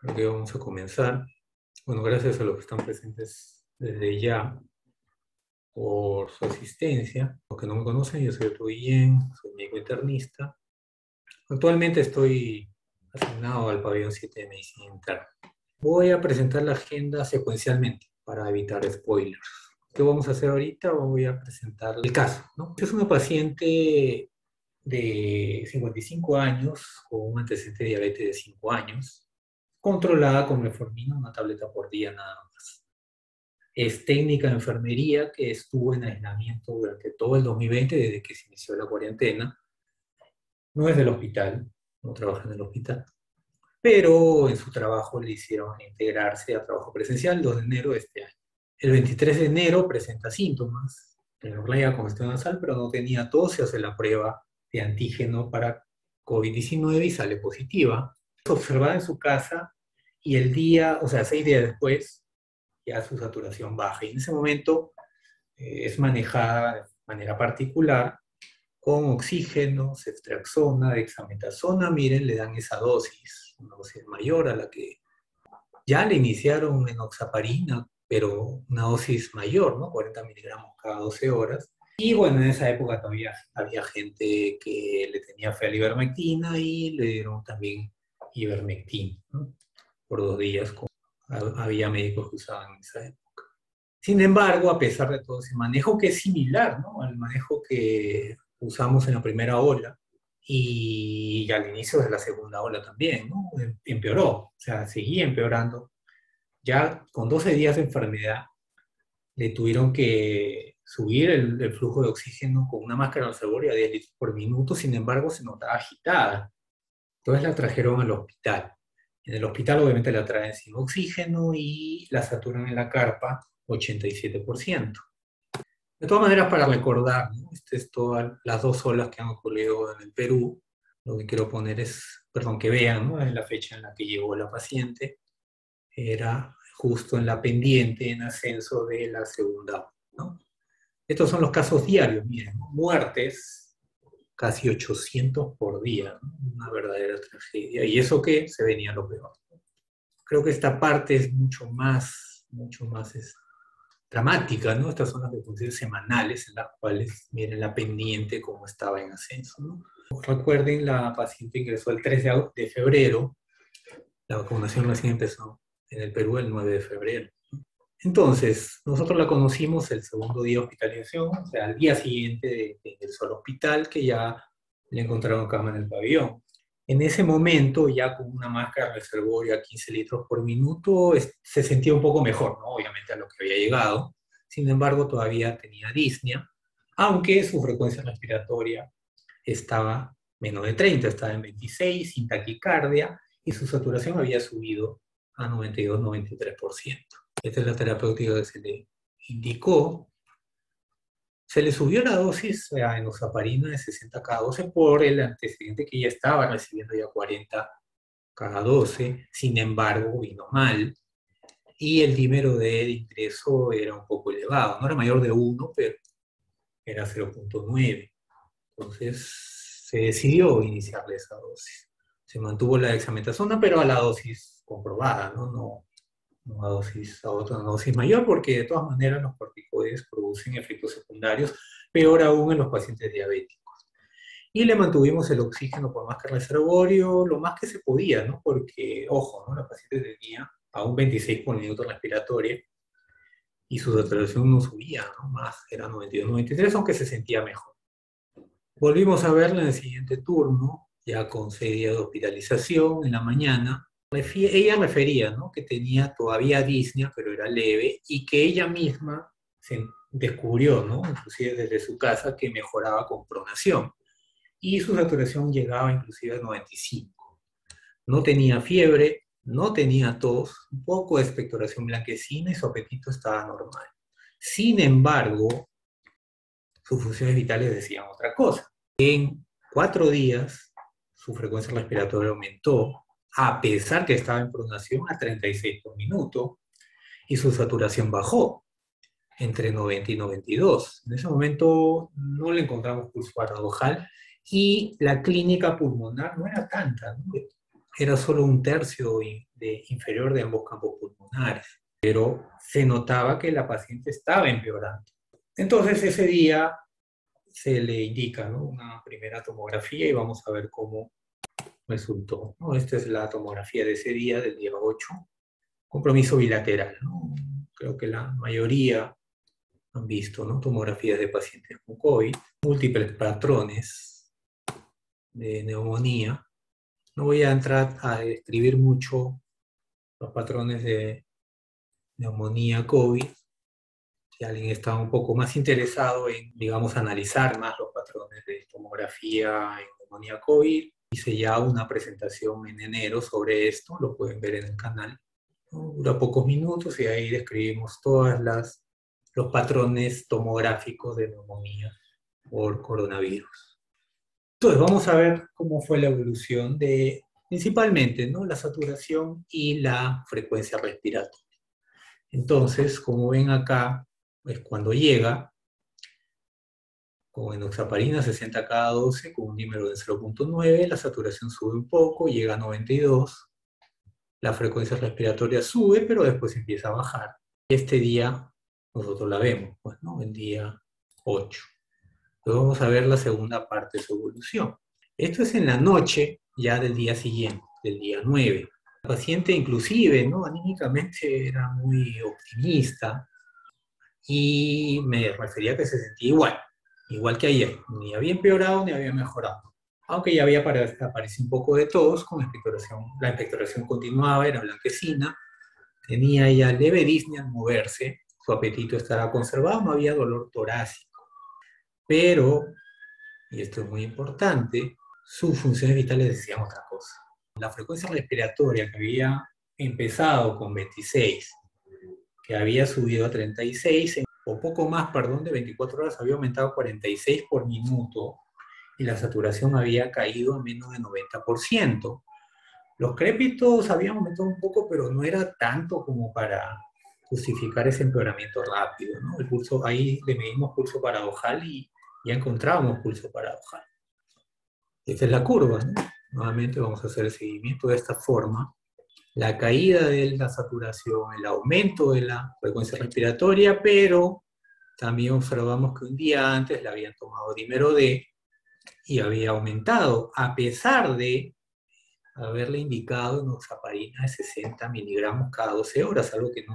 Creo que vamos a comenzar. Bueno, gracias a los que están presentes desde ya por su asistencia. Los que no me conocen, yo soy Otto Guillén, soy médico internista. Actualmente estoy asignado al pabellón 7 de medicina interna. Voy a presentar la agenda secuencialmente para evitar spoilers. ¿Qué vamos a hacer ahorita? Voy a presentar el caso, ¿no? Es una paciente de 55 años con un antecedente de diabetes de 5 años, controlada con metformina, una tableta por día nada más. Es técnica de enfermería que estuvo en aislamiento durante todo el 2020, desde que se inició la cuarentena. No es del hospital, no trabaja en el hospital, pero en su trabajo le hicieron integrarse a trabajo presencial el 2 de enero de este año. El 23 de enero presenta síntomas, rinorrea, congestión nasal, pero no tenía tos, se hace la prueba de antígeno para COVID-19 y sale positiva. Observada en su casa y el día, o sea, 6 días después, ya su saturación baja. Y en ese momento es manejada de manera particular con oxígeno, ceftriaxona, dexametasona. Miren, le dan esa dosis, una dosis mayor a la que ya le iniciaron enoxaparina, pero una dosis mayor, ¿no? 40 miligramos cada 12 horas. Y bueno, en esa época todavía había gente que le tenía fe a la ivermectina y le dieron también ivermectina, ¿no? Por 2 días, como había médicos que usaban en esa época. Sin embargo, a pesar de todo ese manejo, que es similar, ¿no?, al manejo que usamos en la primera ola y al inicio de la segunda ola también, ¿no?, empeoró, o sea, seguía empeorando. Ya con 12 días de enfermedad le tuvieron que subir el flujo de oxígeno con una máscara anasalórica a 10 litros por minuto, sin embargo se notaba agitada. Entonces la trajeron al hospital. En el hospital obviamente la traen sin oxígeno y la saturan en la carpa 87%. De todas maneras, para recordar, ¿no?, estas son todas las 2 olas que han ocurrido en el Perú. Lo que quiero poner es, perdón, que vean, ¿no?, en la fecha en la que llegó la paciente. Era justo en la pendiente, en ascenso de la segunda ola, ¿no? Estos son los casos diarios, miren, ¿no? Muertes, casi 800 por día, ¿no? Una verdadera tragedia. Y eso que se venía lo peor. Creo que esta parte es mucho más dramática, ¿no? Estas son las defunciones semanales en las cuales, miren, la pendiente como estaba en ascenso, ¿no? Recuerden, la paciente ingresó el 3 de febrero. La vacunación recién empezó en el Perú el 9 de febrero. Entonces, nosotros la conocimos el segundo día de hospitalización, o sea, al día siguiente de ingreso al hospital, que ya le encontraron cama en el pabellón. En ese momento, ya con una máscara reservorio a 15 litros por minuto, se sentía un poco mejor, ¿no?, obviamente a lo que había llegado. Sin embargo, todavía tenía disnea, aunque su frecuencia respiratoria estaba menos de 30, estaba en 26, sin taquicardia, y su saturación había subido a 92-93%. Esta es la terapéutica que se le indicó. Se le subió la dosis a enoxaparina de 60 cada 12 por el antecedente que ya estaba recibiendo ya 40 cada 12. Sin embargo, vino mal. Y el dímero D de ingreso era un poco elevado. No era mayor de 1, pero era 0.9. Entonces se decidió iniciarle esa dosis. Se mantuvo la dexametasona, pero a la dosis comprobada, ¿no? Una dosis mayor, porque de todas maneras los corticoides producen efectos secundarios, peor aún en los pacientes diabéticos. Y le mantuvimos el oxígeno por máscara de reservorio lo más que se podía, ¿no?, porque, ojo, ¿no?, la paciente tenía aún 26 por minuto respiratoria y su saturación no subía, ¿no?, más, era 92-93, aunque se sentía mejor. Volvimos a verla en el siguiente turno, ya con 6 días de hospitalización en la mañana. Ella refería, ¿no?, que tenía todavía disnea, pero era leve, y que ella misma se descubrió, ¿no?, inclusive desde su casa, que mejoraba con pronación. Y su saturación llegaba inclusive a 95. No tenía fiebre, no tenía tos, un poco de expectoración blanquecina y su apetito estaba normal. Sin embargo, sus funciones vitales decían otra cosa. En 4 días, su frecuencia respiratoria aumentó, a pesar que estaba en pronación, a 36 por minuto, y su saturación bajó entre 90 y 92. En ese momento no le encontramos pulso paradojal y la clínica pulmonar no era tanta, ¿no? era solo un tercio inferior de ambos campos pulmonares, pero se notaba que la paciente estaba empeorando. Entonces ese día se le indica, ¿no?, una primera tomografía y vamos a ver cómo resultó, ¿no? Esta es la tomografía de ese día, del día 8, compromiso bilateral, ¿no? Creo que la mayoría han visto, ¿no?, tomografías de pacientes con COVID, múltiples patrones de neumonía. No voy a entrar a describir mucho los patrones de neumonía COVID. Si alguien está un poco más interesado en, digamos, analizar más los patrones de tomografía en neumonía COVID, hice ya una presentación en enero sobre esto, lo pueden ver en el canal. Dura pocos minutos y ahí describimos todas los patrones tomográficos de neumonía por coronavirus. Entonces vamos a ver cómo fue la evolución de, principalmente, ¿no?, la saturación y la frecuencia respiratoria. Entonces, como ven acá, pues cuando llega, con enoxaparina 60 cada 12, con un dímero de 0.9, la saturación sube un poco, llega a 92, la frecuencia respiratoria sube, pero después empieza a bajar. Este día nosotros la vemos, pues, ¿no?, el día 8. Entonces vamos a ver la segunda parte de su evolución. Esto es en la noche ya del día siguiente, del día 9. La paciente inclusive, ¿no?, anímicamente era muy optimista y me refería a que se sentía igual que ayer. Ni había empeorado ni había mejorado. Aunque ya había aparecido un poco de tos con expectoración. La expectoración continuaba, era blanquecina, tenía ya leve disnea al moverse, su apetito estaba conservado, no había dolor torácico. Pero, y esto es muy importante, sus funciones vitales decían otra cosa. La frecuencia respiratoria que había empezado con 26, que había subido a 36, o poco más, perdón, de 24 horas, había aumentado a 46 por minuto, y la saturación había caído a menos de 90%. Los crépitos habían aumentado un poco, pero no era tanto como para justificar ese empeoramiento rápido, ¿no? El pulso, ahí le medimos pulso paradojal y ya encontramos pulso paradojal. Esta es la curva, ¿no? Nuevamente vamos a hacer el seguimiento de esta forma. La caída de la saturación, el aumento de la frecuencia respiratoria, pero también observamos que un día antes le habían tomado dímero D y había aumentado, a pesar de haberle indicado enoxaparina de 60 miligramos cada 12 horas, algo que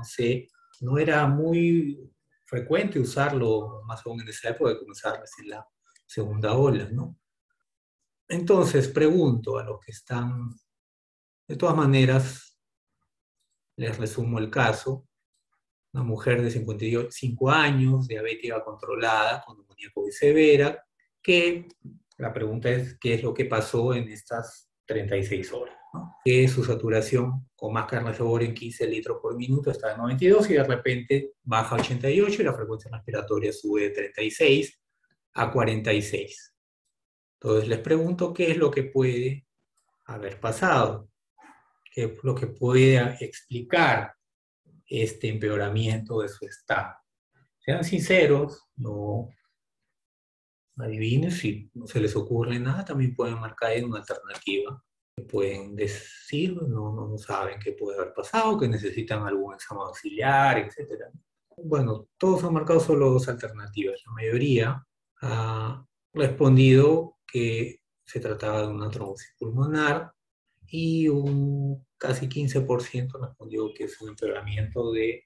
no era muy frecuente usarlo, más aún en esa época de comenzar recién la segunda ola, ¿no? Entonces, pregunto a los que están, de todas maneras, les resumo el caso. Una mujer de 55 años, diabética controlada, con neumonía COVID severa, que la pregunta es, ¿qué es lo que pasó en estas 36 horas, ¿no? Que su saturación con más carnívoro en 15 litros por minuto está en 92 y de repente baja a 88 y la frecuencia respiratoria sube de 36 a 46. Entonces les pregunto qué es lo que puede haber pasado, qué es lo que puede explicar este empeoramiento de su estado. Sean sinceros, no adivinen, si no se les ocurre nada, también pueden marcar en una alternativa. Pueden decir, no saben qué puede haber pasado, que necesitan algún examen auxiliar, etc. Bueno, todos han marcado solo dos alternativas. La mayoría ha respondido que se trataba de una trombosis pulmonar y un casi 15% respondió que es un empeoramiento de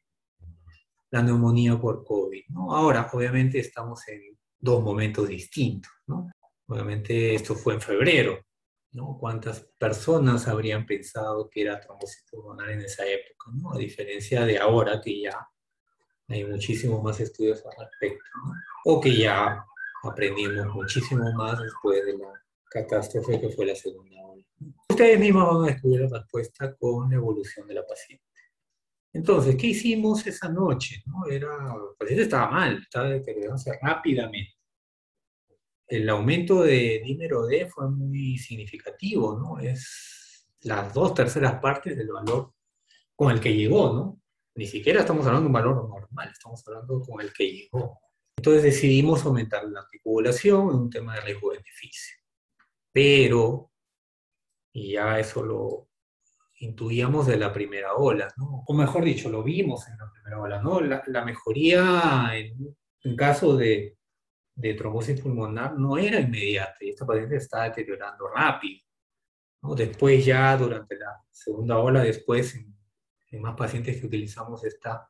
la neumonía por COVID, ¿no? Ahora, obviamente, estamos en dos momentos distintos, ¿no? Obviamente esto fue en febrero, ¿no? ¿Cuántas personas habrían pensado que era trombosis pulmonar en esa época, ¿no? A diferencia de ahora, que ya hay muchísimos más estudios al respecto, ¿no? O que ya aprendimos muchísimo más después de la catástrofe que fue la segunda ola. Ustedes mismos van a descubrir la respuesta con la evolución de la paciente. Entonces, ¿qué hicimos esa noche, ¿no? La paciente estaba mal, estaba deteriorándose rápidamente. El aumento de dímero D fue muy significativo, ¿no? Es las 2/3 partes del valor con el que llegó, ¿no? Ni siquiera estamos hablando de un valor normal, estamos hablando con el que llegó. Entonces decidimos aumentar la anticoagulación en un tema de riesgo-beneficio. Pero, y ya eso lo intuíamos de la primera ola, ¿no? O mejor dicho, lo vimos en la primera ola, ¿no? La mejoría en caso de trombosis pulmonar no era inmediata y esta paciente estaba deteriorando rápido, ¿no? Después ya durante la segunda ola, después en más pacientes que utilizamos esta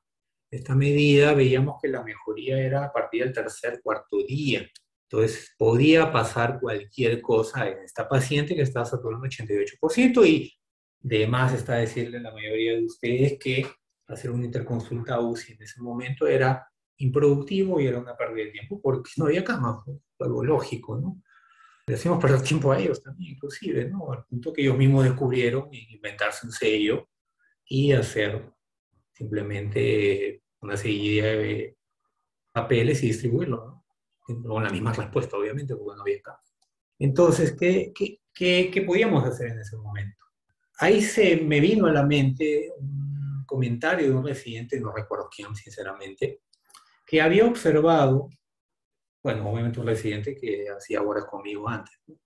medida, veíamos que la mejoría era a partir del tercer, cuarto día. Entonces, podía pasar cualquier cosa en esta paciente que estaba saturando 88%, y de más está decirle a la mayoría de ustedes que hacer una interconsulta UCI en ese momento era improductivo y era una pérdida de tiempo porque no había cama, algo lógico, ¿no? Le hacíamos perder tiempo a ellos también, inclusive, ¿no? Al punto que ellos mismos descubrieron inventarse un sello y hacer simplemente una seguidilla de papeles y distribuirlo, ¿no? Con la misma respuesta, obviamente, porque no había cama. Entonces, ¿qué podíamos hacer en ese momento? Ahí se me vino a la mente un comentario de un residente, no recuerdo quién, sinceramente, que había observado, bueno, obviamente un residente que hacía horas conmigo antes, ¿no?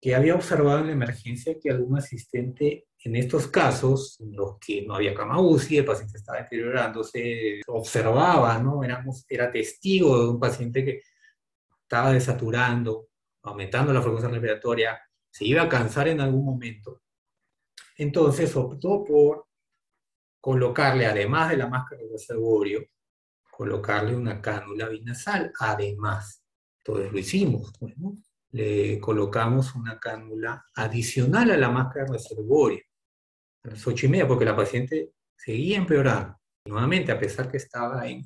Que había observado en la emergencia que algún asistente, en estos casos, en los que no había cama UCI, el paciente estaba deteriorándose, observaba, ¿no? Era testigo de un paciente que estaba desaturando, aumentando la frecuencia respiratoria, se iba a cansar en algún momento. Entonces optó por colocarle, además de la máscara de borio, colocarle una cánula binasal, además. Entonces lo hicimos, ¿no? Le colocamos una cánula adicional a la máscara de reservorio a las 8:30, porque la paciente seguía empeorando, nuevamente, a pesar que estaba en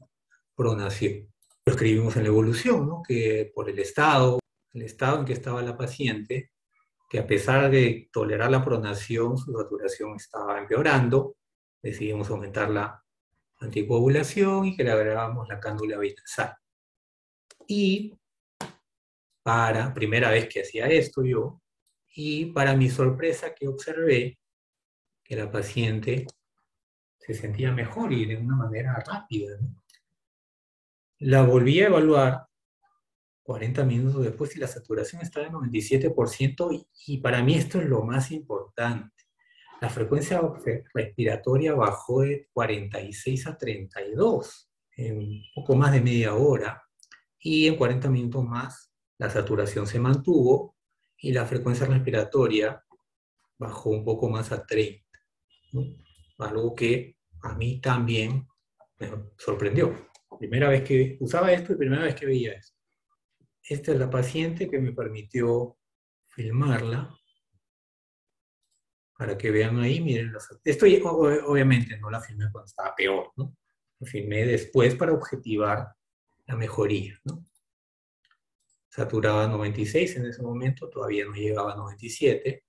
pronación. Lo escribimos en la evolución, ¿no? Que por el estado en que estaba la paciente, que a pesar de tolerar la pronación, su saturación estaba empeorando, decidimos aumentar la anticoagulación y que le agregamos la cánula binasal. Y para primera vez que hacía esto yo, y para mi sorpresa que observé que la paciente se sentía mejor y de una manera rápida, ¿no? La volví a evaluar 40 minutos después y la saturación estaba en 97%, y para mí esto es lo más importante. La frecuencia respiratoria bajó de 46 a 32 en un poco más de media hora, y en 40 minutos más la saturación se mantuvo y la frecuencia respiratoria bajó un poco más a 30, ¿no? Algo que a mí también me sorprendió. Primera vez que usaba esto y primera vez que veía esto. Esta es la paciente que me permitió filmarla. Para que vean ahí, miren. Esto obviamente no la filmé cuando estaba peor, ¿no? La filmé después para objetivar la mejoría, ¿no? Saturaba 96 en ese momento, todavía no llegaba a 97.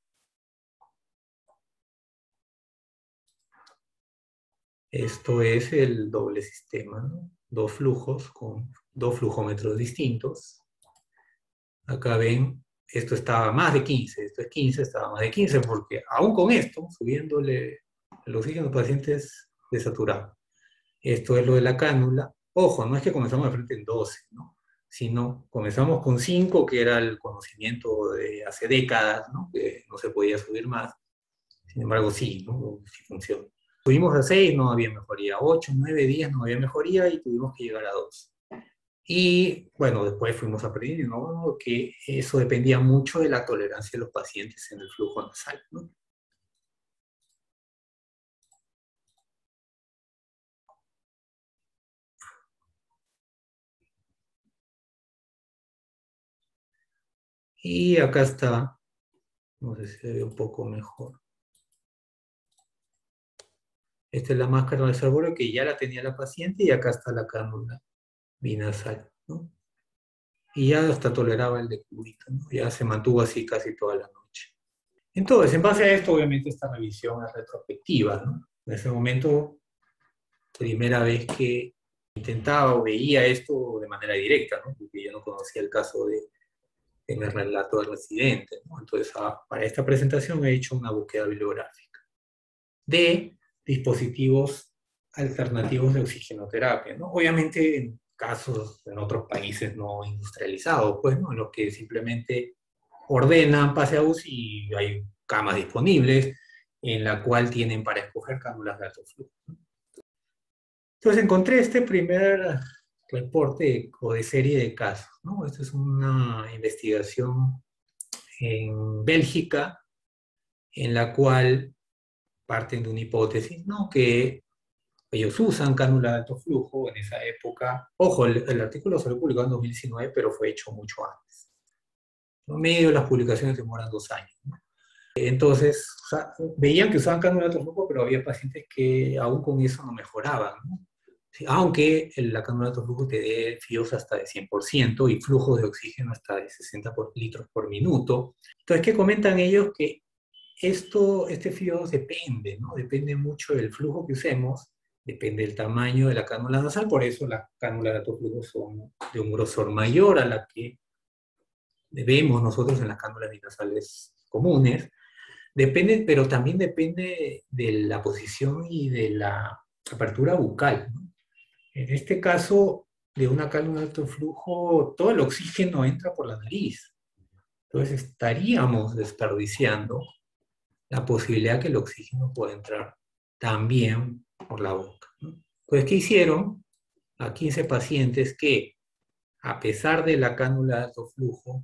Esto es el doble sistema, ¿no? Dos flujos con dos flujómetros distintos. Acá ven, esto estaba más de 15, esto es 15, estaba más de 15, porque aún con esto, subiéndole el oxígeno, pacientes desaturados. Esto es lo de la cánula. Ojo, no es que comenzamos de frente en 12, ¿no? Sino comenzamos con 5, que era el conocimiento de hace décadas, ¿no? Que no se podía subir más. Sin embargo, sí, ¿no? Sí funciona. Subimos a 6, no había mejoría. 8, 9, 10, no había mejoría y tuvimos que llegar a 2. Y, bueno, después fuimos aprendiendo, ¿no? Que eso dependía mucho de la tolerancia de los pacientes en el flujo nasal, ¿no? Y acá está, no sé si se ve un poco mejor. Esta es la máscara de reservorio que ya la tenía la paciente, y acá está la cánula binasal, ¿no? Y ya hasta toleraba el decúbito, ¿no? Ya se mantuvo así casi toda la noche. Entonces, en base a esto, obviamente, esta revisión es retrospectiva, ¿no? En ese momento, primera vez que intentaba o veía esto de manera directa, ¿no? Porque yo no conocía el caso en el relato del residente, ¿no? Entonces, para esta presentación he hecho una búsqueda bibliográfica de dispositivos alternativos de oxigenoterapia, ¿no? Obviamente en casos en otros países no industrializados, pues, ¿no? En los que simplemente ordenan pase a UCI y hay camas disponibles, en la cual tienen para escoger cánulas de alto flujo. Entonces encontré este primer reporte o de serie de casos, ¿no? Esta es una investigación en Bélgica, en la cual parten de una hipótesis, ¿no? Que ellos usan cánula de alto flujo en esa época. Ojo, el artículo se lo publicó en 2019, pero fue hecho mucho antes. En medio de las publicaciones demoran 2 años, ¿no? Entonces, o sea, veían que usaban cánula de alto flujo, pero había pacientes que aún con eso no mejoraban, ¿no? Aunque la cánula de alto flujo te dé FIO2 hasta de 100% y flujo de oxígeno hasta de 60 litros por minuto. Entonces, ¿qué comentan ellos? Que este FIO2 depende, ¿no? Depende mucho del flujo que usemos, depende del tamaño de la cánula nasal, por eso las cánulas de alto flujo son de un grosor mayor a la que vemos nosotros en las cánulas nasales comunes. Depende, pero también depende de la posición y de la apertura bucal, ¿no? En este caso, de una cánula de alto flujo, todo el oxígeno entra por la nariz. Entonces estaríamos desperdiciando la posibilidad que el oxígeno pueda entrar también por la boca, ¿no? Pues, ¿qué hicieron? A 15 pacientes que, a pesar de la cánula de alto flujo,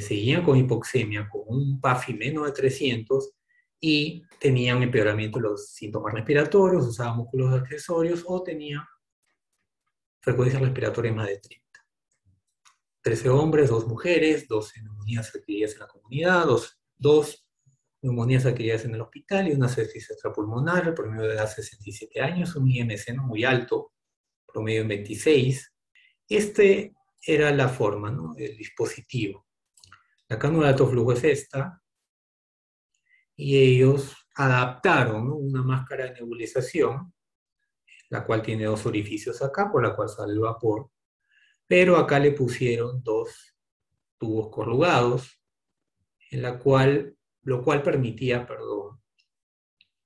seguían con hipoxemia, con un PAFI menos de 300, y tenían empeoramiento de los síntomas respiratorios, usaban músculos accesorios o tenían frecuencias respiratorias más de 30. 13 hombres, 2 mujeres, 2 neumonías adquiridas en la comunidad, 2 neumonías adquiridas en el hospital y una sepsis extrapulmonar, el promedio de edad 67 años, un IMC no muy alto, promedio en 26. Este era la forma, ¿no?, del dispositivo. La cánula de alto flujo es esta, y ellos adaptaron, ¿no?, una máscara de nebulización, la cual tiene 2 orificios acá, por la cual sale el vapor, pero acá le pusieron 2 tubos corrugados, lo cual permitía,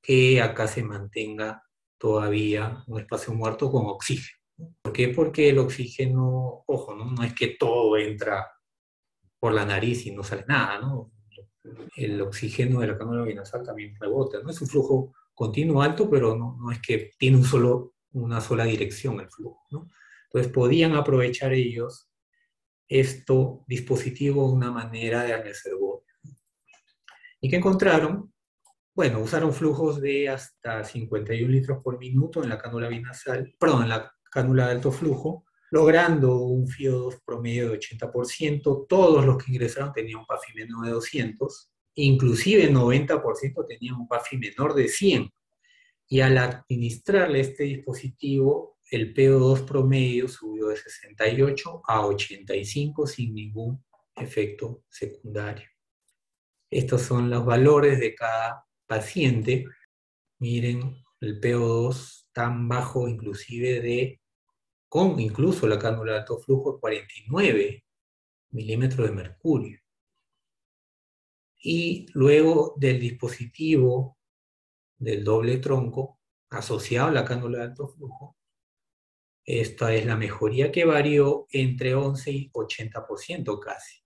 que acá se mantenga todavía un espacio muerto con oxígeno. ¿Por qué? Porque el oxígeno, ojo, no es que todo entra por la nariz y no sale nada, ¿no? El oxígeno de la cánula nasal también rebota, ¿no? Es un flujo continuo alto, pero no es que tiene una sola dirección el flujo, ¿no? Entonces podían aprovechar ellos este dispositivo de una manera de anesegor. ¿Y qué encontraron? Bueno, usaron flujos de hasta 51 litros por minuto en la cánula binasal, perdón, en la cánula de alto flujo, logrando un FIO2 promedio de 80%, todos los que ingresaron tenían un PAFI menor de 200, inclusive el 90% tenían un PAFI menor de 100, y al administrarle este dispositivo, el PO2 promedio subió de 68 a 85 sin ningún efecto secundario. Estos son los valores de cada paciente. Miren, el PO2 tan bajo inclusive con incluso la cánula de alto flujo, 49 milímetros de mercurio. Y luego del dispositivo del doble tronco asociado a la cánula de alto flujo, esta es la mejoría que varió entre 11 y 80% casi.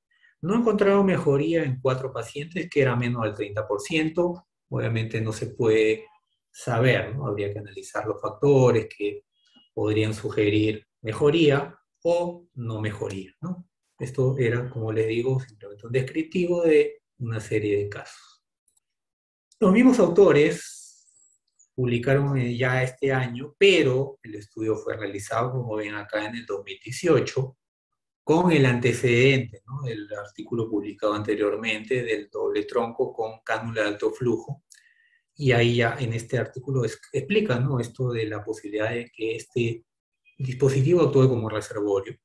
No encontraron mejoría en 4 pacientes, que era menos del 30%. Obviamente no se puede saber, ¿no? Habría que analizar los factores que podrían sugerir mejoría o no mejoría, ¿no? Esto era, como les digo, simplemente un descriptivo de una serie de casos. Los mismos autores publicaron ya este año, pero el estudio fue realizado, como ven acá, en el 2018, con el antecedente, ¿no?, del artículo publicado anteriormente del doble tronco con cánula de alto flujo, y ahí ya en este artículo explica, ¿no?, esto de la posibilidad de que este dispositivo actúe como reservorio.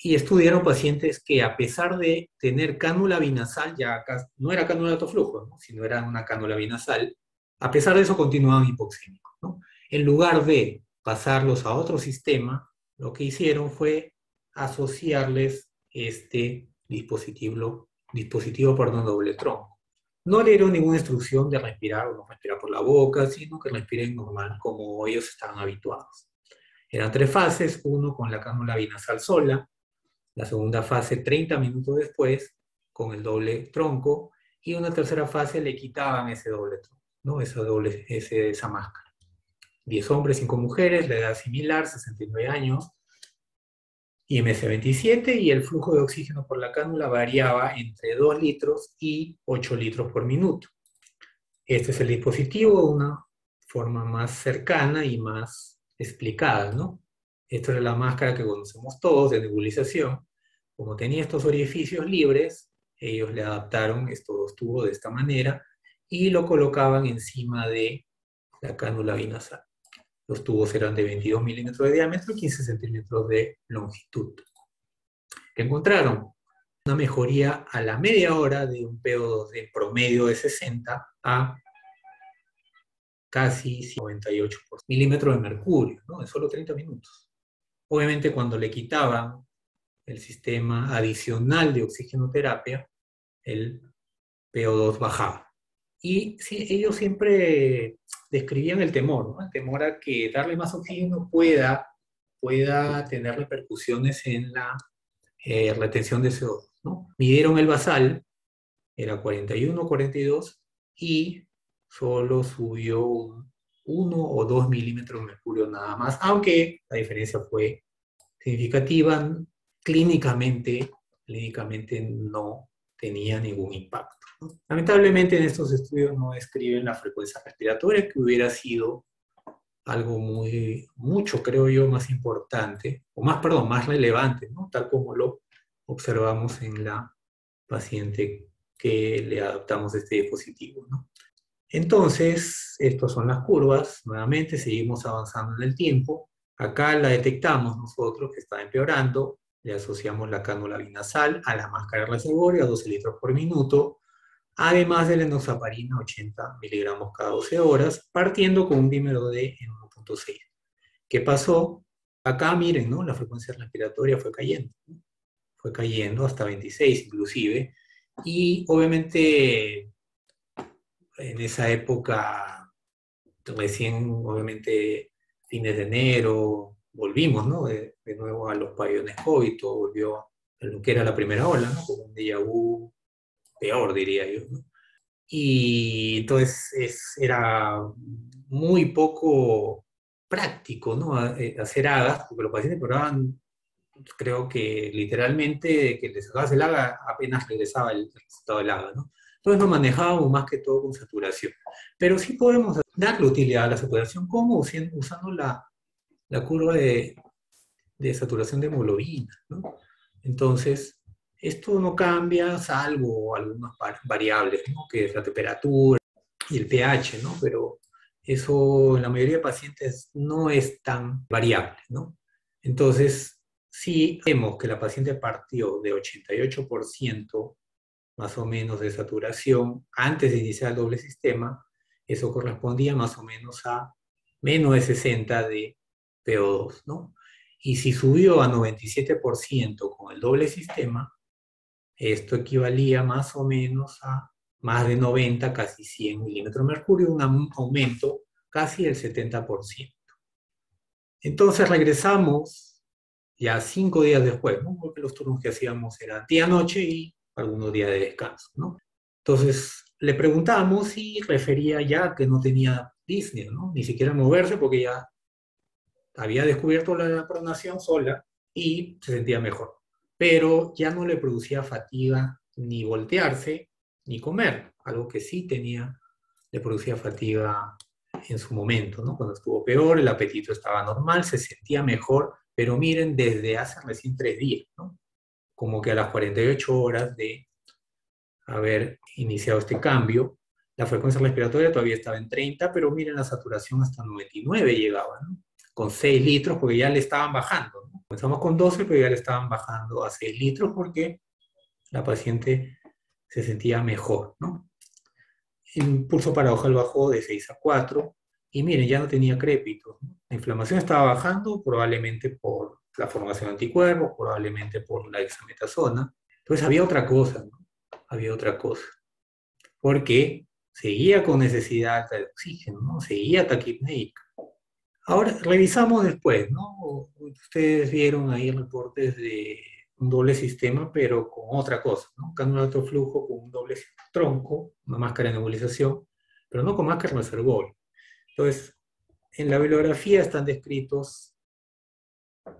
Y estudiaron pacientes que, a pesar de tener cánula binasal, ya acá no era cánula de alto flujo, ¿no?, sino era una cánula binasal, a pesar de eso continuaban hipoxémicos, ¿no? En lugar de pasarlos a otro sistema, lo que hicieron fue asociarles este dispositivo doble tronco. No le dieron ninguna instrucción de respirar o no respirar por la boca, sino que respiren normal como ellos estaban habituados. Eran 3 fases, uno con la cánula binasal sola, la segunda fase 30 minutos después, con el doble tronco, y una tercera fase le quitaban ese doble tronco. ¿no? Esa máscara. 10 hombres, 5 mujeres, la edad similar, 69 años, IMS27, y el flujo de oxígeno por la cánula variaba entre 2 litros y 8 litros por minuto. Este es el dispositivo, una forma más cercana y más explicada, ¿no? Esta es la máscara que conocemos todos de nebulización. Como tenía estos orificios libres, ellos le adaptaron estos dos tubos de esta manera y lo colocaban encima de la cánula vinasal. Los tubos eran de 22 milímetros de diámetro y 15 centímetros de longitud. ¿Qué encontraron? Una mejoría a la media hora de un PO2 de promedio de 60 a casi 98 milímetros de mercurio, ¿no? En solo 30 minutos. Obviamente cuando le quitaban el sistema adicional de oxigenoterapia, el PO2 bajaba. Y sí, ellos siempre describían el temor, ¿no? El temor a que darle más oxígeno pueda tener repercusiones en la retención de CO2, ¿no? Midieron el basal, era 41, 42, y solo subió 1 o 2 milímetros de mercurio nada más, aunque la diferencia fue significativa, clínicamente no tenía ningún impacto. Lamentablemente en estos estudios no describen la frecuencia respiratoria, que hubiera sido algo mucho, creo yo, más importante, o más relevante, ¿no? Tal como lo observamos en la paciente que le adaptamos este dispositivo, ¿no? Entonces, estas son las curvas, nuevamente seguimos avanzando en el tiempo, acá la detectamos nosotros que está empeorando, le asociamos la cánula vinasal a la máscara reservorio a 12 litros por minuto, además de la enoxaparina 80 miligramos cada 12 horas, partiendo con un dímero D en 1.6. ¿Qué pasó? Acá miren, ¿no? La frecuencia respiratoria fue cayendo, ¿no? Fue cayendo hasta 26 inclusive, y obviamente en esa época, recién obviamente fines de enero, volvimos, ¿no? De nuevo a los pabellones COVID, todo volvió a lo que era la primera ola, ¿no? Con un déjà vu peor, diría yo, ¿no? Y entonces era muy poco práctico, ¿no? Hacer hagas, porque los pacientes probaban, creo que literalmente, que les sacabas el haga, apenas regresaba el resultado del haga, ¿no? Entonces nos manejábamos más que todo con saturación. Pero sí podemos darle utilidad a la saturación, ¿cómo? Usando la curva de saturación de hemoglobina, ¿no? Entonces, esto no cambia, salvo algunas variables, ¿no? Que es la temperatura y el pH, ¿no? Pero eso en la mayoría de pacientes no es tan variable, ¿no? Entonces, si vemos que la paciente partió de 88% más o menos de saturación antes de iniciar el doble sistema, eso correspondía más o menos a menos de 60 de PO2, ¿no? Y si subió a 97% con el doble sistema, esto equivalía más o menos a más de 90, casi 100 milímetros de mercurio, un aumento casi del 70%. Entonces regresamos ya 5 días después, ¿no? Porque los turnos que hacíamos eran día-noche y algunos días de descanso, ¿no? Entonces le preguntamos y refería ya que no tenía disnea, ¿no? Ni siquiera moverse porque ya había descubierto la pronación sola y se sentía mejor. Pero ya no le producía fatiga ni voltearse ni comer, algo que sí le producía fatiga en su momento, ¿no? Cuando estuvo peor, el apetito estaba normal, se sentía mejor, pero miren, desde hace recién 3 días, ¿no? Como que a las 48 horas de haber iniciado este cambio, la frecuencia respiratoria todavía estaba en 30, pero miren, la saturación hasta 99 llegaba, ¿no? Con 6 litros, porque ya le estaban bajando, ¿no? Comenzamos con 12, pero ya le estaban bajando a 6 litros porque la paciente se sentía mejor, ¿no? El pulso paradojal bajó de 6 a 4, y miren, ya no tenía crépitos, ¿no? La inflamación estaba bajando, probablemente por la formación de anticuerpos, probablemente por la dexametasona. Entonces había otra cosa, ¿no? Había otra cosa. Porque seguía con necesidad alta de oxígeno, ¿no? Seguía taquipneica. Ahora, revisamos después, ¿no? Ustedes vieron ahí reportes de un doble sistema, pero con otra cosa, ¿no? Cánula de alto flujo con un doble tronco, una máscara de nebulización, pero no con máquina sergol. Entonces, en la bibliografía están descritos,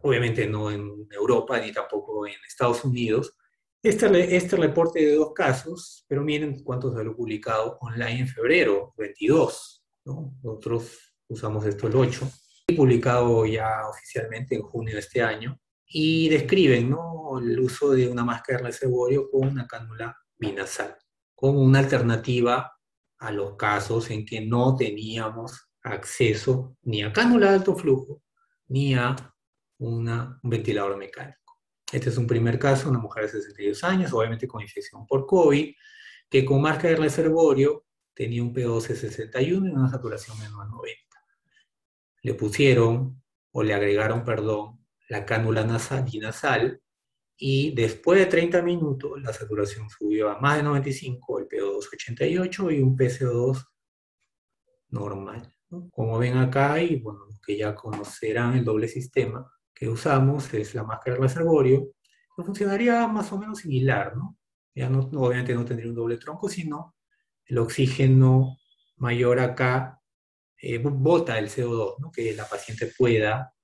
obviamente no en Europa ni tampoco en Estados Unidos, este reporte de 2 casos, pero miren cuántos salió publicado online en febrero, 22, ¿no? Nosotros usamos esto el 8, y publicado ya oficialmente en junio de este año, y describen, ¿no?, el uso de una máscara de reservorio con una cánula binasal, como una alternativa a los casos en que no teníamos acceso ni a cánula de alto flujo, ni a un ventilador mecánico. Este es un primer caso, una mujer de 62 años, obviamente con infección por COVID, que con máscara de reservorio tenía un P12 61 y una saturación menos de 90. Le pusieron, o le agregaron, perdón, la cánula nasal, binasal, y después de 30 minutos la saturación subió a más de 95, el P2 88 y un PCO2 normal, ¿no? Como ven acá, y bueno, los que ya conocerán el doble sistema que usamos es la máscara de reservorio, que funcionaría más o menos similar, ¿no? Ya no, obviamente no tendría un doble tronco, sino el oxígeno mayor acá bota el CO2, ¿no?, que la paciente pueda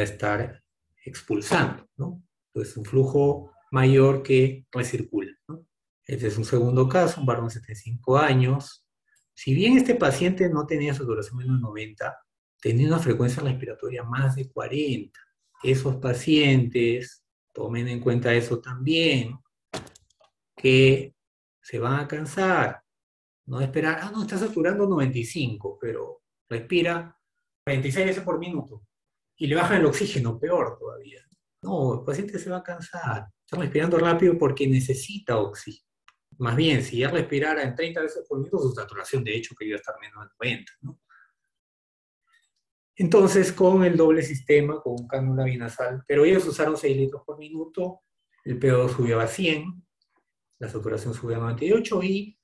estar expulsando, ¿no? Entonces, un flujo mayor que recircula, ¿no? Este es un segundo caso, un varón de 75 años. Si bien este paciente no tenía saturación menos de 90, tenía una frecuencia respiratoria más de 40. Esos pacientes, tomen en cuenta eso también, que se van a cansar, no esperar, ah, no, está saturando 95, pero respira 46 veces por minuto, y le bajan el oxígeno, peor todavía. No, el paciente se va a cansar, está respirando rápido porque necesita oxígeno. Más bien, si ya respirara en 30 veces por minuto, su saturación de hecho que iba a estar menos de 90, ¿no? Entonces, con el doble sistema, con cánula binasal, pero ellos usaron 6 litros por minuto, el PO2 subió a 100, la saturación subió a 98 y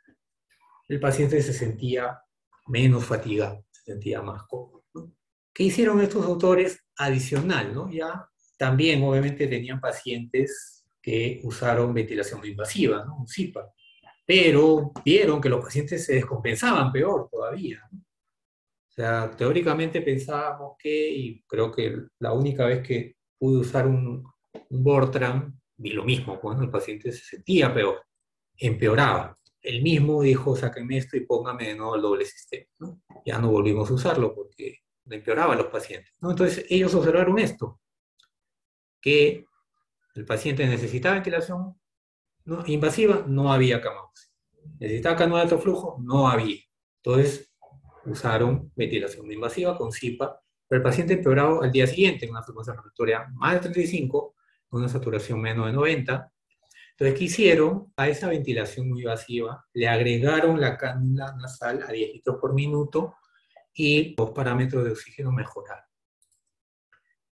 el paciente se sentía menos fatigado, se sentía más cómodo, ¿no? ¿Qué hicieron estos autores adicional, ¿no? Ya también, obviamente, tenían pacientes que usaron ventilación no invasiva, ¿no?, un CPAP, pero vieron que los pacientes se descompensaban peor todavía, ¿no? O sea, teóricamente pensábamos que, y creo que la única vez que pude usar un Bortram, vi lo mismo, cuando el paciente se sentía peor, empeoraba. Él mismo dijo, sáquenme esto y póngame de nuevo el doble sistema, ¿no? Ya no volvimos a usarlo porque empeoraba a los pacientes, ¿no? Entonces ellos observaron esto, que el paciente necesitaba ventilación invasiva, no había cama oxígena. Necesitaba cánula de alto flujo, no había. Entonces, usaron ventilación invasiva con CPAP, pero el paciente empeorado al día siguiente, en una frecuencia respiratoria más de 35, con una saturación menos de 90. Entonces, ¿qué hicieron? A esa ventilación invasiva le agregaron la cánula nasal a 10 litros por minuto y los parámetros de oxígeno mejoraron.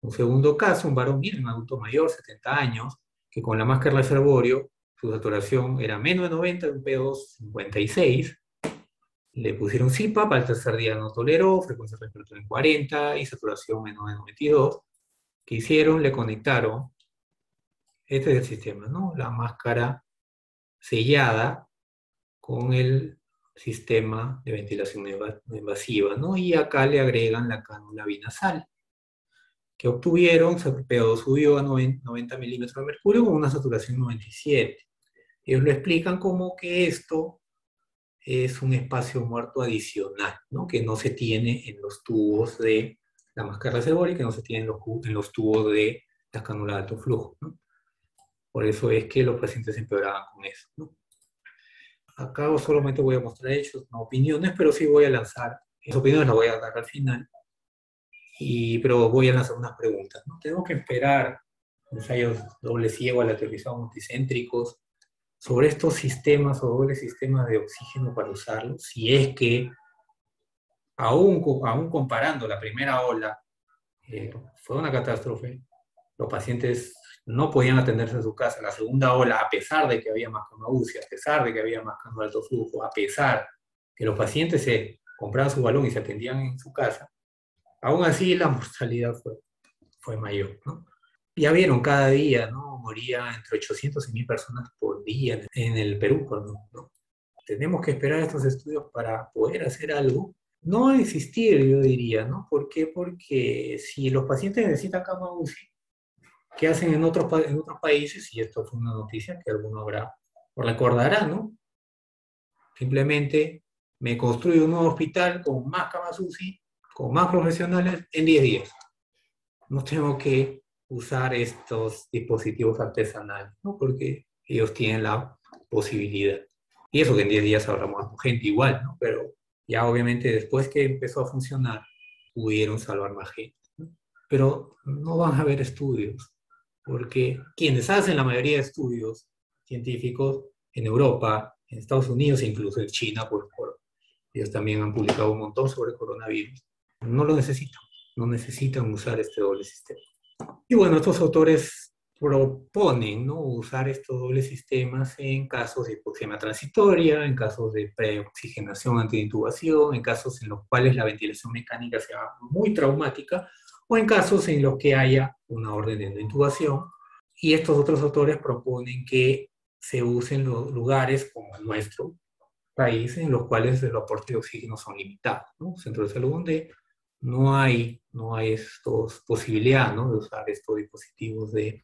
Un segundo caso, un varón, bien, un adulto mayor, 70 años, que con la máscara de reservorio, su saturación era menos de 90, un P2 56, le pusieron CPAP, al tercer día no toleró, frecuencia respiratoria en 40 y saturación menos de 92. ¿Qué hicieron? Le conectaron, este es el sistema, ¿no?, la máscara sellada con el sistema de ventilación invasiva, ¿no? Y acá le agregan la cánula binasal. ¿Qué obtuvieron? P2 subió a 90 milímetros de mercurio con una saturación 97. Ellos lo explican como que esto es un espacio muerto adicional, ¿no?, que no se tiene en los tubos de la máscara reservorio y que no se tiene en los tubos de las cánulas de alto flujo, ¿no? Por eso es que los pacientes empeoraban con eso, ¿no? Acá solamente voy a mostrar hechos, no opiniones, pero sí voy a lanzar, las opiniones las voy a dar al final, pero voy a lanzar unas preguntas, ¿no? ¿Tenemos que esperar ensayos doble ciego aleatorizados multicéntricos sobre estos sistemas o dobles sistemas de oxígeno para usarlos, si es que, aún comparando la primera ola, fue una catástrofe, los pacientes no podían atenderse en su casa, la segunda ola, a pesar de que había más cama UCI, a pesar de que había más cama de alto flujo, a pesar que los pacientes se compraban su balón y se atendían en su casa, aún así la mortalidad fue mayor, ¿no? Ya vieron, cada día, ¿no?, moría entre 800 y 1000 personas por día en el Perú, ¿no? tenemos que esperar estos estudios para poder hacer algo. No existir, yo diría, ¿no? ¿Por qué? Porque si los pacientes necesitan cama UCI, ¿qué hacen en otros países? Y esto fue una noticia que alguno habrá, o recordará, ¿no? Simplemente me construyo un nuevo hospital con más camas UCI, con más profesionales, en 10 días. No tengo que usar estos dispositivos artesanales, ¿no? Porque ellos tienen la posibilidad. Y eso que en 10 días habrá más gente igual, ¿no? Pero ya obviamente después que empezó a funcionar, pudieron salvar más gente, ¿no? Pero no van a haber estudios, porque quienes hacen la mayoría de estudios científicos en Europa, en Estados Unidos, incluso en China, por ellos también han publicado un montón sobre coronavirus, no lo necesitan, no necesitan usar este doble sistema. Y bueno, estos autores proponen, ¿no?, usar estos dobles sistemas en casos de hipoxemia transitoria, en casos de preoxigenación antiintubación, en casos en los cuales la ventilación mecánica sea muy traumática, o en casos en los que haya una orden de no intubación. Y estos otros autores proponen que se usen los lugares como el nuestro país, en los cuales los aportes de oxígeno son limitados, ¿no? Centros de salud donde no hay estos posibilidades, ¿no?, de usar estos dispositivos de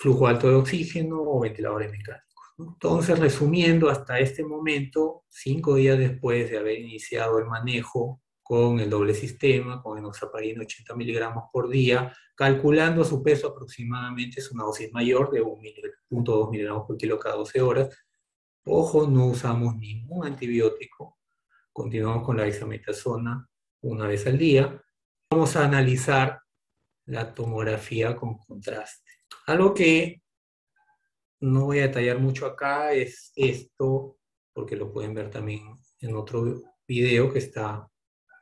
flujo alto de oxígeno o ventiladores mecánicos, ¿no? Entonces, resumiendo, hasta este momento, 5 días después de haber iniciado el manejo con el doble sistema, con enoxaparina 80 miligramos por día, calculando su peso aproximadamente, es una dosis mayor de 1.2 miligramos por kilo cada 12 horas. Ojo, no usamos ningún antibiótico, continuamos con la dexametasona una vez al día. Vamos a analizar la tomografía con contraste. Algo que no voy a detallar mucho acá es esto, porque lo pueden ver también en otro video que está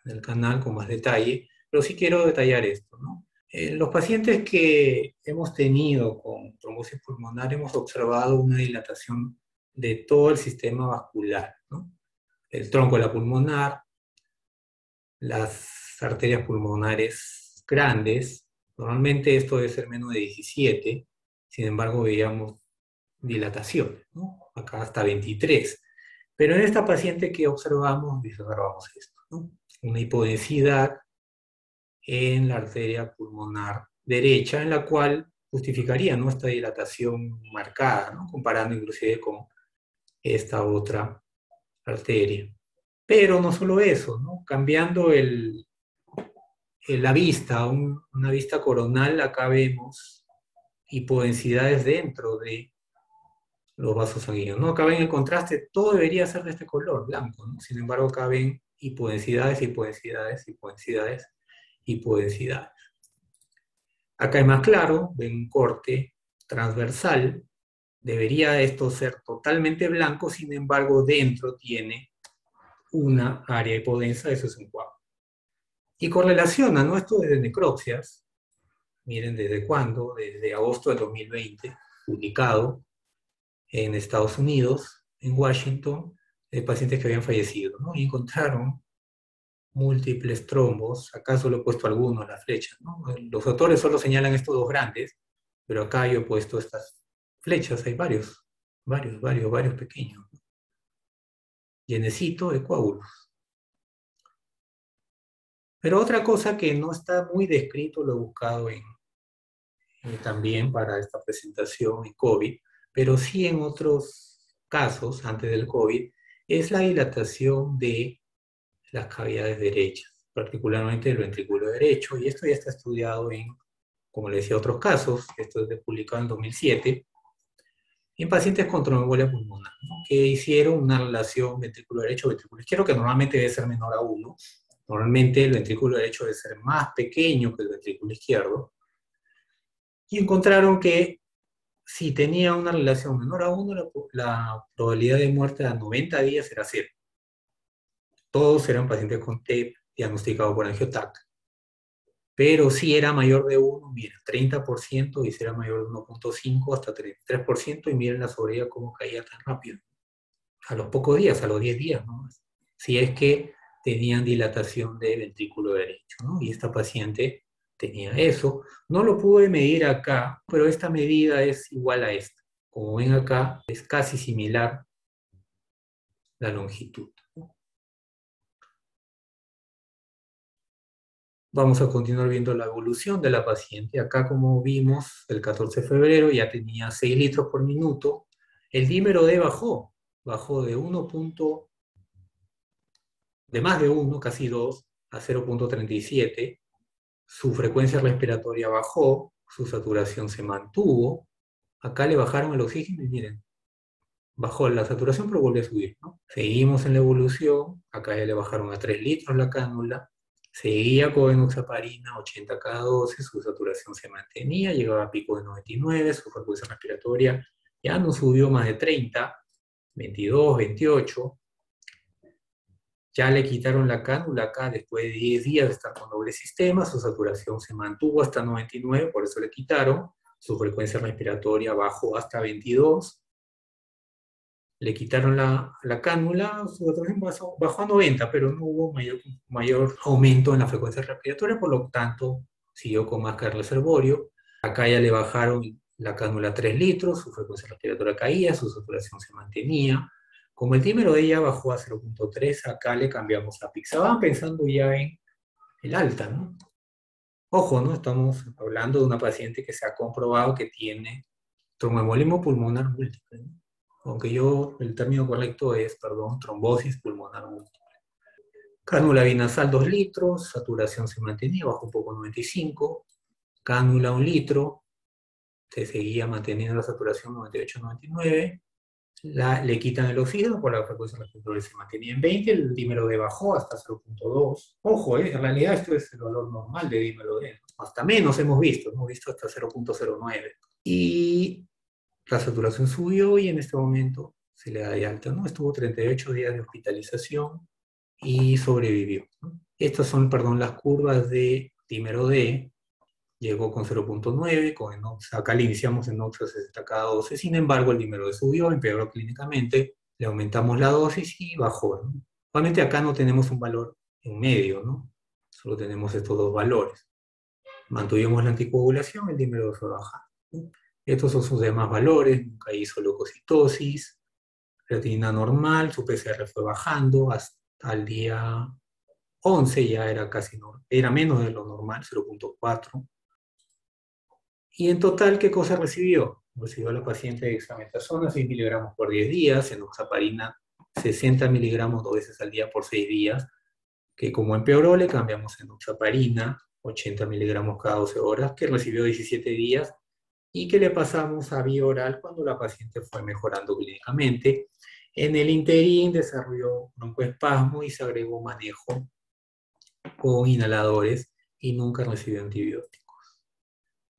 en el canal con más detalle, pero sí quiero detallar esto, ¿no? Los pacientes que hemos tenido con trombosis pulmonar hemos observado una dilatación de todo el sistema vascular, ¿no? El tronco de la pulmonar, las arterias pulmonares grandes, normalmente esto debe ser menos de 17, sin embargo veíamos dilatación, ¿no?, acá hasta 23. Pero en esta paciente que observamos esto, ¿no?, una hipodensidad en la arteria pulmonar derecha, en la cual justificaría, ¿no?, esta dilatación marcada, ¿no?, comparando inclusive con esta otra arteria. Pero no solo eso, ¿no?, cambiando la vista, una vista coronal, acá vemos hipodensidades dentro de los vasos sanguíneos, ¿no? Acá ven el contraste, todo debería ser de este color blanco, ¿no? Sin embargo, acá ven hipodensidades, hipodensidades, hipodensidades, hipodensidades. Acá es más claro, ven un corte transversal, debería esto ser totalmente blanco, sin embargo, dentro tiene una área hipodensa, eso es un cuadro. Y correlaciona, ¿no?, esto desde necropsias, miren desde cuándo, desde agosto del 2020, publicado en Estados Unidos, en Washington, de pacientes que habían fallecido, ¿no? Y encontraron múltiples trombos, acá solo he puesto algunos, las flechas, ¿no? Los autores solo señalan estos dos grandes, pero acá yo he puesto estas flechas, hay varios pequeños, ¿no?, llenecito de coágulos. Pero otra cosa que no está muy descrito, lo he buscado también para esta presentación en COVID, pero sí en otros casos antes del COVID, es la dilatación de las cavidades derechas, particularmente del ventrículo derecho, y esto ya está estudiado en, como les decía, otros casos, esto es publicado en 2007, en pacientes con tromboembolia pulmonar, ¿no?, que hicieron una relación ventrículo derecho-ventrículo izquierdo, que normalmente debe ser menor a 1, normalmente el ventrículo derecho debe ser más pequeño que el ventrículo izquierdo, y encontraron que si tenía una relación menor a 1, la probabilidad de muerte a 90 días era 0. Todos eran pacientes con TEP diagnosticados por angioTAC. Pero si era mayor de 1, mira, 30%, y si era mayor de 1.5 hasta 33%, y miren la sobrevida cómo caía tan rápido. A los pocos días, a los 10 días nomás. Si es que tenían dilatación de ventrículo derecho, ¿no? Y esta paciente tenía eso. No lo pude medir acá, pero esta medida es igual a esta. Como ven acá, es casi similar la longitud. Vamos a continuar viendo la evolución de la paciente. Acá, como vimos, el 14 de febrero ya tenía 6 litros por minuto. El dímero D bajó de 1. De más de 1, casi 2, a 0.37. Su frecuencia respiratoria bajó, su saturación se mantuvo. Acá le bajaron el oxígeno y miren, bajó la saturación pero volvió a subir, ¿no? Seguimos en la evolución, acá ya le bajaron a 3 litros la cánula. Seguía con enoxaparina, 80 cada 12, su saturación se mantenía, llegaba a pico de 99, su frecuencia respiratoria ya no subió más de 30, 22, 28. Ya le quitaron la cánula acá después de 10 días de estar con doble sistema, su saturación se mantuvo hasta 99, por eso le quitaron, su frecuencia respiratoria bajó hasta 22. Le quitaron la cánula, su saturación bajó a 90, pero no hubo mayor aumento en la frecuencia respiratoria, por lo tanto, siguió con más carga serborio. Acá ya le bajaron la cánula a 3 litros, su frecuencia respiratoria caía, su saturación se mantenía. Como el dímero D ya bajó a 0.3, acá le cambiamos a Pixaban, pensando ya en el alta, ¿no? Ojo, ¿no? Estamos hablando de una paciente que se ha comprobado que tiene tromboembolismo pulmonar múltiple, ¿no? Aunque el término correcto es, trombosis pulmonar múltiple. Cánula vinasal 2 litros, saturación se mantenía, bajó un poco 95, cánula 1 litro, se seguía manteniendo la saturación 98-99, le quitan el oxígeno, por la frecuencia respiratoria se mantenía en 20, el dímero D bajó hasta 0.2. Ojo, en realidad esto es el valor normal de dímero D, hasta menos hemos visto hasta 0.09. Y la saturación subió y en este momento se le da de alta, ¿no? Estuvo 38 días de hospitalización y sobrevivió, ¿no? Estas son, las curvas de dímero D. Llegó con 0.9, con enoxa, acá le iniciamos enoxa 60 cada 12, sin embargo el dímero D subió, empeoró clínicamente, le aumentamos la dosis y bajó, ¿no? Obviamente acá no tenemos un valor en medio, ¿no? Solo tenemos estos dos valores. Mantuvimos la anticoagulación, el dímero D fue bajando, ¿no? Estos son sus demás valores, nunca hizo leucocitosis, creatinina normal, su PCR fue bajando hasta el día 11, ya era casi era menos de lo normal, 0.4. Y en total, ¿qué cosa recibió? Recibió a la paciente de dexametasona 6 miligramos por 10 días, enoxaparina 60 miligramos 2 veces al día por 6 días, que como empeoró le cambiamos enoxaparina 80 miligramos cada 12 horas, que recibió 17 días, y que le pasamos a vía oral cuando la paciente fue mejorando clínicamente. En el interín desarrolló broncoespasmo y se agregó manejo con inhaladores y nunca recibió antibióticos.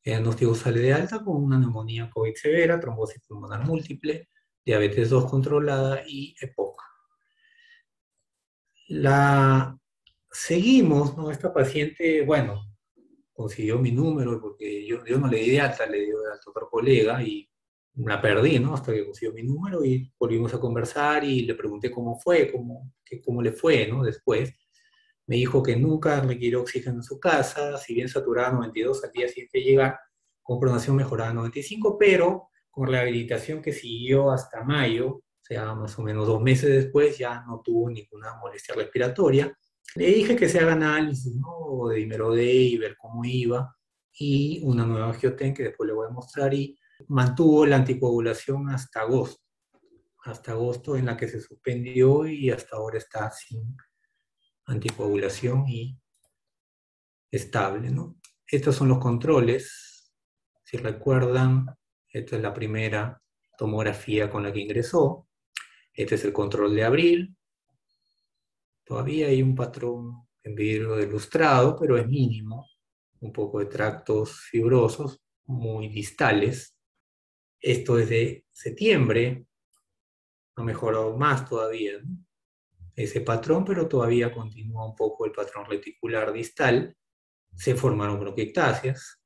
El diagnóstico sale de alta con una neumonía COVID severa, trombosis pulmonar múltiple, diabetes 2 controlada y EPOC. Seguimos, ¿no? Esta paciente, bueno, consiguió mi número porque yo no le di de alta, le dio de alta a otro colega y la perdí, ¿no? Hasta que consiguió mi número y volvimos a conversar y le pregunté cómo fue, cómo le fue, ¿no? Después me dijo que nunca requirió oxígeno en su casa, si bien saturaba 92 al día siguiente de llegar, con pronación mejoraba 95, pero con rehabilitación que siguió hasta mayo, o sea, más o menos 2 meses después, ya no tuvo ninguna molestia respiratoria. Le dije que se haga análisis, ¿no? De dímero D y ver cómo iba, y una nueva angioTEM que después le voy a mostrar, y mantuvo la anticoagulación hasta agosto. Hasta agosto en la que se suspendió y hasta ahora está sin anticoagulación y estable, ¿no? Estos son los controles. Si recuerdan, esta es la primera tomografía con la que ingresó. Este es el control de abril. Todavía hay un patrón en vidrio ilustrado, pero es mínimo. Un poco de tractos fibrosos, muy distales. Esto es de septiembre. Ha mejorado más todavía, ¿no? Ese patrón, pero todavía continúa un poco el patrón reticular distal. Se formaron bronquiectasias.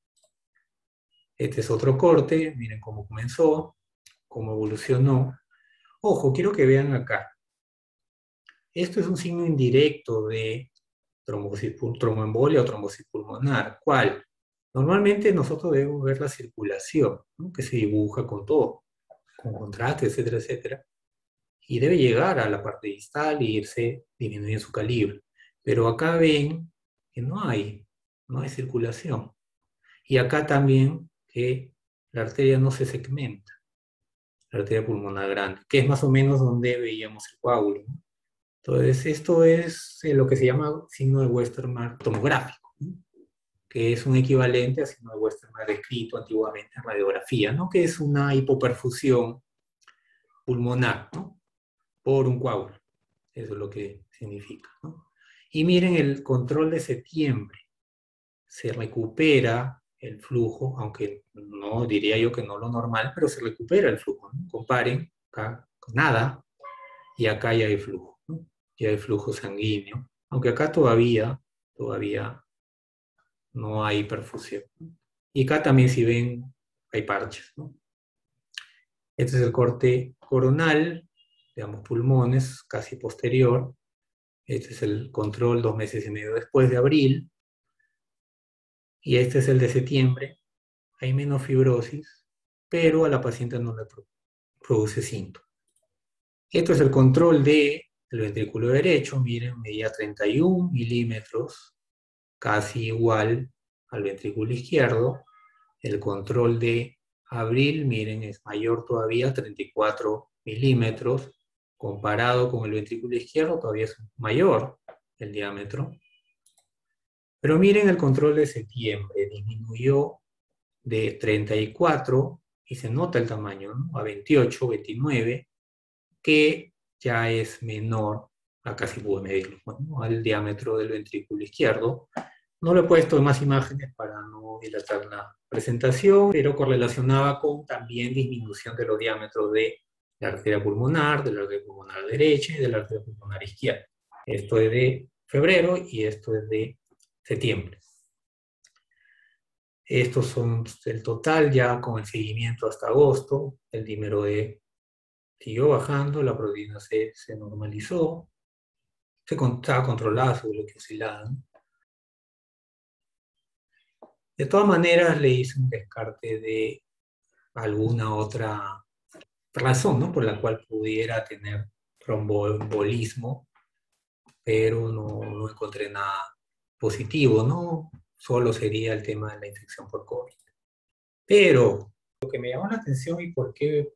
Este es otro corte. Miren cómo comenzó, cómo evolucionó. Ojo, quiero que vean acá. Esto es un signo indirecto de tromboembolia o trombosis pulmonar. ¿Cuál? Normalmente nosotros debemos ver la circulación, ¿no? Que se dibuja con todo, con contraste, etcétera, etcétera. y debe llegar a la parte distal e irse disminuyendo su calibre. Pero acá ven que no hay circulación. Y acá también que la arteria no se segmenta, la arteria pulmonar grande, que es más o menos donde veíamos el coágulo, ¿no? Entonces, esto es lo que se llama signo de Westermark tomográfico, ¿no? Que es un equivalente a signo de Westermark descrito antiguamente en radiografía, ¿no? Que es una hipoperfusión pulmonar, ¿no? Por un coágulo. Eso es lo que significa, ¿no? Y miren el control de septiembre. Se recupera el flujo, aunque no diría yo que no lo normal, pero se recupera el flujo, ¿no? Comparen acá con nada y acá ya hay flujo, ¿no? Ya hay flujo sanguíneo, aunque acá todavía no hay perfusión, ¿no? Y acá también si ven hay parches, ¿no? Este es el corte coronal de ambos pulmones, casi posterior. Este es el control 2 meses y medio después de abril. Y este es el de septiembre. Hay menos fibrosis, pero a la paciente no le produce síntomas. Esto es el control del ventrículo derecho. Miren, medía 31 milímetros, casi igual al ventrículo izquierdo. El control de abril, miren, es mayor todavía, 34 milímetros. Comparado con el ventrículo izquierdo, todavía es mayor el diámetro. Pero miren el control de septiembre, disminuyó de 34, y se nota el tamaño, ¿no? A 28, 29, que ya es menor, acá sí pude medirlo, ¿no? Al diámetro del ventrículo izquierdo. No le he puesto más imágenes para no dilatar la presentación, pero correlacionaba con también disminución de los diámetros de la arteria pulmonar, de la arteria pulmonar derecha y de la arteria pulmonar izquierda. Esto es de febrero y esto es de septiembre. Estos son el total ya con el seguimiento hasta agosto. El dímero D siguió bajando, la proteína C se normalizó, estaba controlada sobre lo que oscilaba, ¿no? De todas maneras le hice un descarte de alguna otra razón, ¿no? Por la cual pudiera tener tromboembolismo, pero no encontré nada positivo, ¿no? Solo sería el tema de la infección por COVID. Pero lo que me llamó la atención y por qué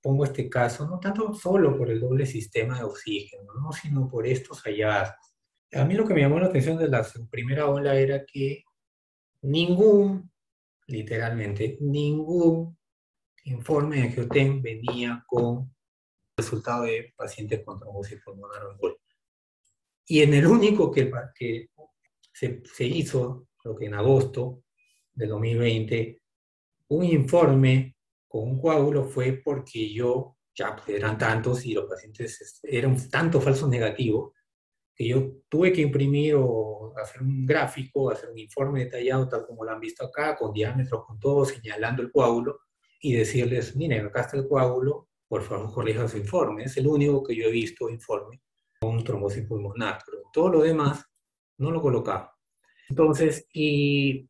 pongo este caso, no tanto solo por el doble sistema de oxígeno, ¿no? Sino por estos hallazgos. A mí lo que me llamó la atención de la primera ola era que literalmente ningún informe de angioTEM venía con resultado de pacientes con trombosis pulmonar o embol. Y en el único que se hizo, creo que en agosto del 2020, un informe con un coágulo fue porque eran tantos y los pacientes eran tantos falsos negativos, que yo tuve que imprimir o hacer un gráfico, hacer un informe detallado, tal como lo han visto acá, con diámetros, con todo, señalando el coágulo, y decirles, miren, acá está el coágulo, por favor corrijan su informe. Es el único que yo he visto informe con trombosis pulmonar, pero todo lo demás no lo colocaba. Entonces, ¿y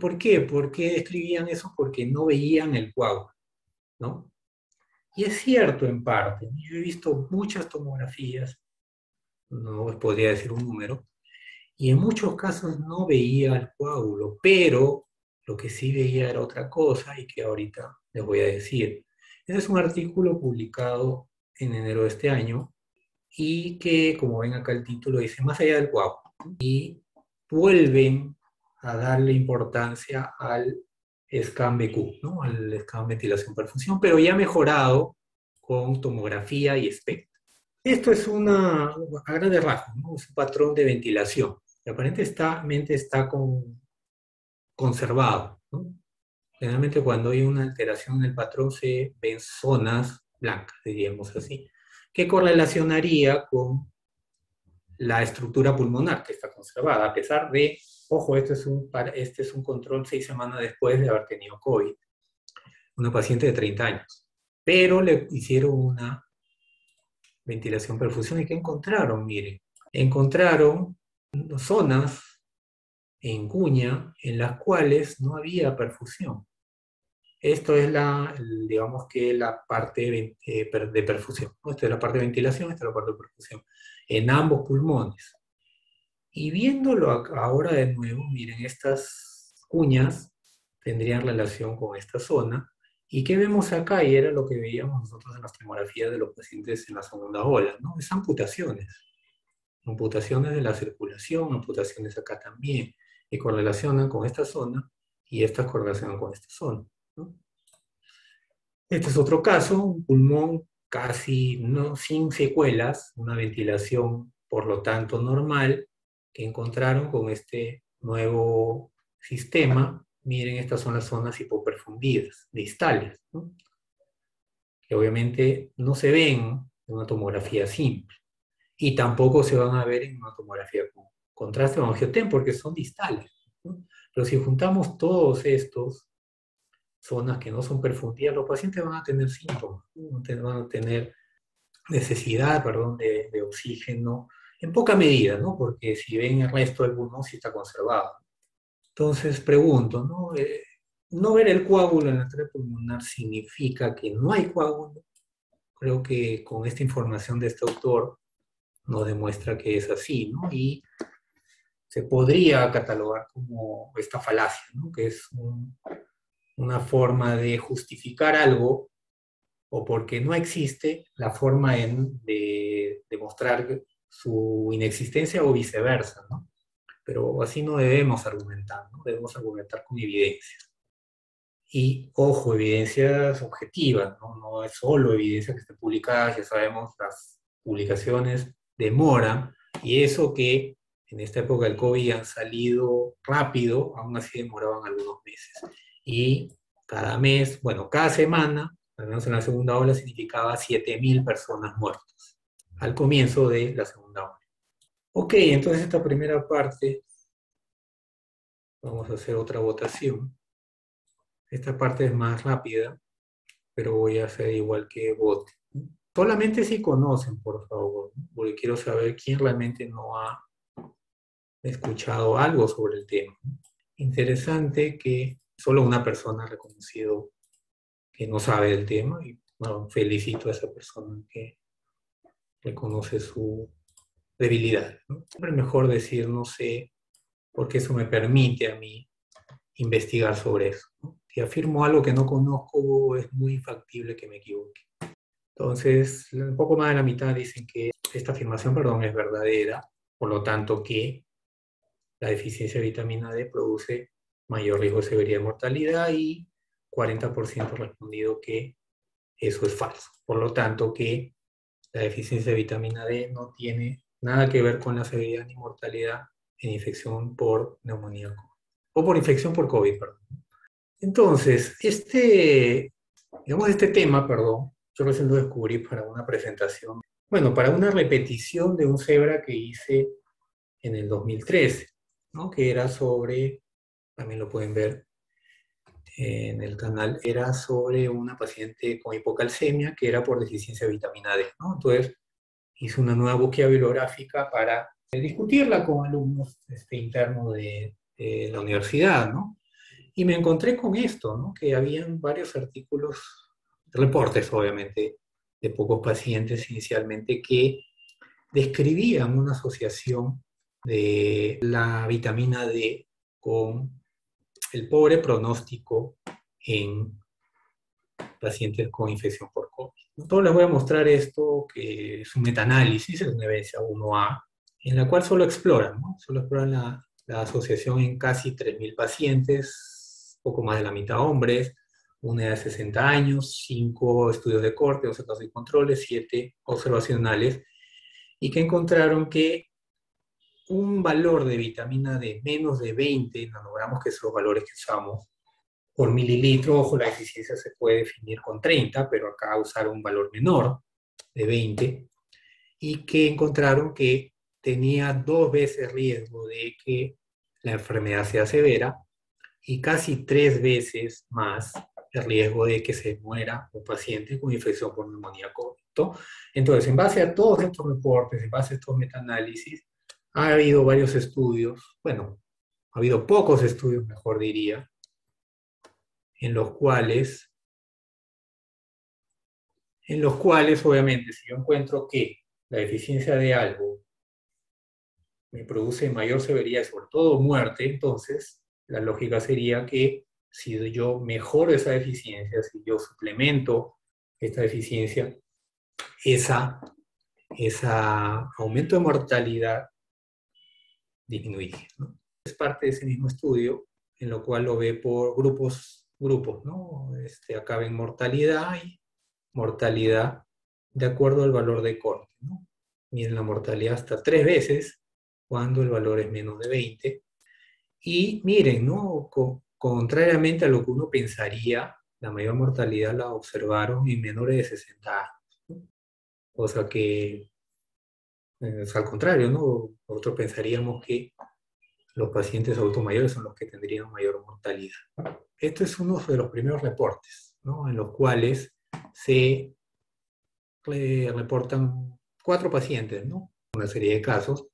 por qué? ¿Por qué escribían eso? Porque no veían el coágulo, ¿no? Y es cierto en parte. Yo he visto muchas tomografías, no les podría decir un número, y en muchos casos no veía el coágulo, pero lo que sí veía era otra cosa y que ahorita les voy a decir. Este es un artículo publicado en enero de este año y que, como ven acá el título, dice más allá del coágulo. Y vuelven a darle importancia al scan BQ, ¿no? Al scan ventilación-perfusión, pero ya mejorado con tomografía y SPECT. Esto es a grandes rasgos, ¿no? Es un patrón de ventilación, que aparentemente está conservado, ¿no? Generalmente cuando hay una alteración en el patrón se ven zonas blancas, diríamos así, que correlacionaría con la estructura pulmonar que está conservada, a pesar de, ojo, este es un control 6 semanas después de haber tenido COVID, una paciente de 30 años, pero le hicieron una ventilación-perfusión y ¿qué encontraron? Miren, encontraron zonas en cuña, en las cuales no había perfusión. Esto es la, digamos que la parte de perfusión, ¿no? Esta es la parte de ventilación, esta es la parte de perfusión, en ambos pulmones. Y viéndolo ahora de nuevo, miren, estas cuñas tendrían relación con esta zona. ¿Y qué vemos acá? Y era lo que veíamos nosotros en las tomografías de los pacientes en la segunda ola, ¿no? Es amputaciones. Amputaciones de la circulación, amputaciones acá también, que correlacionan con esta zona y estas correlacionan con esta zona, ¿no? Este es otro caso, un pulmón casi no, sin secuelas, una ventilación por lo tanto normal, que encontraron con este nuevo sistema. Miren, estas son las zonas hipoperfundidas, distales, ¿no? Que obviamente no se ven en una tomografía simple, y tampoco se van a ver en una tomografía con contraste o angioTEM, porque son distales, ¿no? Pero si juntamos todos estos zonas que no son perfundidas, los pacientes van a tener síntomas, ¿no? Van a tener necesidad, perdón, de oxígeno, en poca medida, ¿no? Porque si ven el resto del pulmón, sí está conservado. Entonces pregunto, ¿no? No ver el coágulo en la arteria pulmonar significa que no hay coágulo. Creo que con esta información de este autor nos demuestra que es así, ¿no? Y se podría catalogar como esta falacia, ¿no? Que es una forma de justificar algo, o porque no existe la forma de demostrar su inexistencia o viceversa, ¿no? Pero así no debemos argumentar, ¿no? Debemos argumentar con evidencias. Y, ojo, evidencias objetivas, ¿no? No es solo evidencia que esté publicada, ya sabemos, las publicaciones demoran, y eso que en esta época del COVID han salido rápido, aún así demoraban algunos meses. Y cada mes, bueno, cada semana, al menos en la segunda ola, significaba 7.000 personas muertas al comienzo de la segunda ola. Ok, entonces esta primera parte, vamos a hacer otra votación. Esta parte es más rápida, pero voy a hacer igual que vote. Solamente si conocen, por favor, porque quiero saber quién realmente no ha escuchado algo sobre el tema. Interesante que solo una persona ha reconocido que no sabe del tema, y bueno, felicito a esa persona que reconoce su debilidad, ¿no? Siempre es mejor decir no sé, porque eso me permite a mí investigar sobre eso, ¿no? Si afirmo algo que no conozco, es muy factible que me equivoque. Entonces, un poco más de la mitad dicen que esta afirmación, perdón, es verdadera, por lo tanto que la deficiencia de vitamina D produce mayor riesgo de severidad de mortalidad, y 40% ha respondido que eso es falso. Por lo tanto que la deficiencia de vitamina D no tiene nada que ver con la severidad ni mortalidad en infección por neumonía o por infección por COVID, perdón. Entonces, este tema, perdón, yo recién lo descubrí para una presentación, bueno, para una repetición de un CEBRA que hice en el 2013, ¿no? Que era sobre, también lo pueden ver en el canal, era sobre una paciente con hipocalcemia que era por deficiencia de vitamina D, ¿no? Entonces, hice una nueva búsqueda bibliográfica para discutirla con alumnos internos de la universidad, ¿no? Y me encontré con esto, ¿no? Que habían varios artículos, reportes obviamente, de pocos pacientes inicialmente, que describían una asociación de la vitamina D con el pobre pronóstico en pacientes con infección por COVID. Entonces les voy a mostrar esto, que es un metaanálisis, es una evidencia 1A, en la cual solo exploran, ¿no? Solo exploran la asociación en casi 3.000 pacientes, poco más de la mitad hombres, una edad de 60 años, 5 estudios de corte, 12 casos de controles, 7 observacionales, y que encontraron que un valor de vitamina D menos de 20 nanogramos, que son los valores que usamos por mililitro. Ojo, la deficiencia se puede definir con 30, pero acá usaron un valor menor de 20, y que encontraron que tenía 2 veces riesgo de que la enfermedad sea severa y casi 3 veces más el riesgo de que se muera un paciente con infección por neumonía COVID. Entonces, en base a todos estos reportes, en base a estos metaanálisis, ha habido varios estudios, bueno, ha habido pocos estudios, mejor diría, en los cuales obviamente si yo encuentro que la deficiencia de algo me produce mayor severidad y sobre todo muerte, entonces la lógica sería que si yo mejoro esa deficiencia, si yo suplemento esta deficiencia, esa aumento de mortalidad disminuye, ¿no? Es parte de ese mismo estudio, en lo cual lo ve por grupos, ¿no? Acá ven mortalidad y mortalidad de acuerdo al valor de corte, ¿no? Miren la mortalidad hasta 3 veces cuando el valor es menos de 20. Y miren, ¿no? Contrariamente a lo que uno pensaría, la mayor mortalidad la observaron en menores de 60 años, ¿no? Cosa que, al contrario, ¿no? Nosotros pensaríamos que los pacientes adultos mayores son los que tendrían mayor mortalidad. Este es uno de los primeros reportes, ¿no? En los cuales se reportan 4 pacientes, ¿no? Una serie de casos.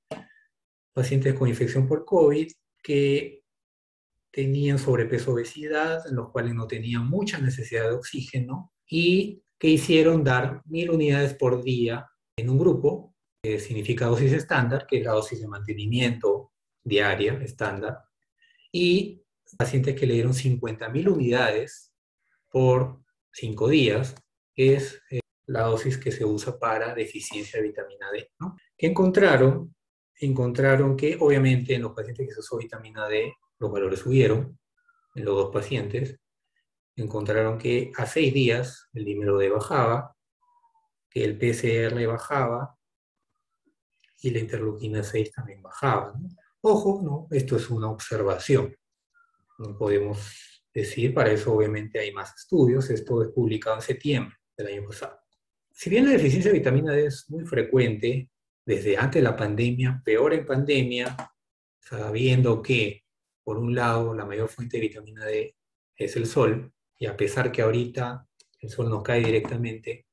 Pacientes con infección por COVID que tenían sobrepeso, obesidad, en los cuales no tenían mucha necesidad de oxígeno y que hicieron dar 1000 unidades por día en un grupo, que significa dosis estándar, que es la dosis de mantenimiento diaria estándar, y pacientes que le dieron 50,000 unidades por 5 días, que es la dosis que se usa para deficiencia de vitamina D, ¿no? ¿Qué encontraron? Encontraron que obviamente en los pacientes que se usó vitamina D los valores subieron, en los 2 pacientes. Encontraron que a 6 días el dímero D bajaba, que el PCR bajaba y la interleuquina 6 también bajaba, ¿no? Ojo, no, esto es una observación. No podemos decir, para eso obviamente hay más estudios, esto es publicado en septiembre del año pasado. Si bien la deficiencia de vitamina D es muy frecuente, desde antes de la pandemia, peor en pandemia, sabiendo que, por un lado, la mayor fuente de vitamina D es el sol, y a pesar que ahorita el sol nos cae directamente,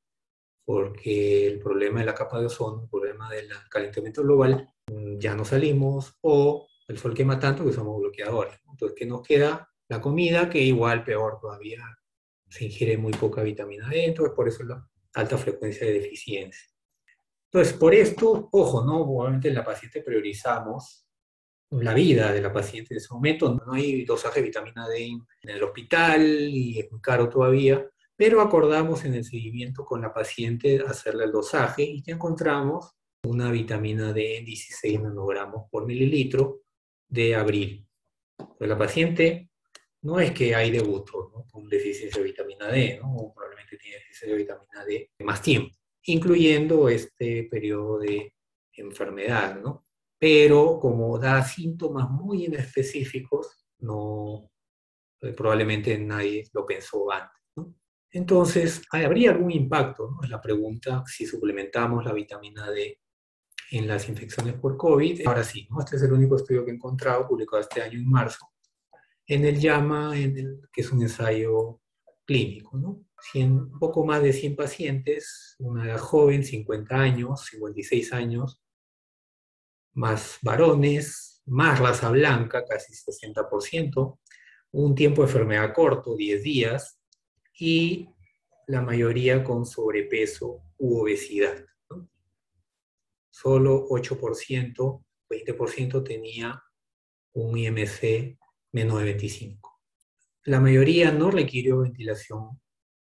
porque el problema de la capa de ozono, el problema del calentamiento global, ya no salimos, o el sol quema tanto que usamos bloqueadores. Entonces, ¿qué nos queda? La comida, que igual, peor todavía, se ingiere muy poca vitamina D, entonces por eso la alta frecuencia de deficiencia. Entonces, por esto, ojo, ¿no? Obviamente en la paciente priorizamos la vida de la paciente en ese momento, no hay dosaje de vitamina D en el hospital y es muy caro todavía, pero acordamos en el seguimiento con la paciente hacerle el dosaje y que encontramos una vitamina D en 16 nanogramos por mililitro de abril. Pues la paciente no es que hay debuto, ¿no? Con deficiencia de vitamina D, ¿no? O probablemente tiene deficiencia de vitamina D más tiempo, incluyendo este periodo de enfermedad, ¿no? Pero como da síntomas muy inespecíficos, no, probablemente nadie lo pensó antes, ¿no? Entonces, ¿habría algún impacto, ¿no? Es la pregunta, si suplementamos la vitamina D en las infecciones por COVID. Ahora sí, ¿no? Este es el único estudio que he encontrado, publicado este año en marzo, en el llama, que es un ensayo clínico, ¿no? Un poco más de 100 pacientes, una edad joven, 50 años, 56 años, más varones, más raza blanca, casi 60%, un tiempo de enfermedad corto, 10 días, y la mayoría con sobrepeso u obesidad, ¿no? Solo 8%, 20% tenía un IMC menos de 25. La mayoría no requirió ventilación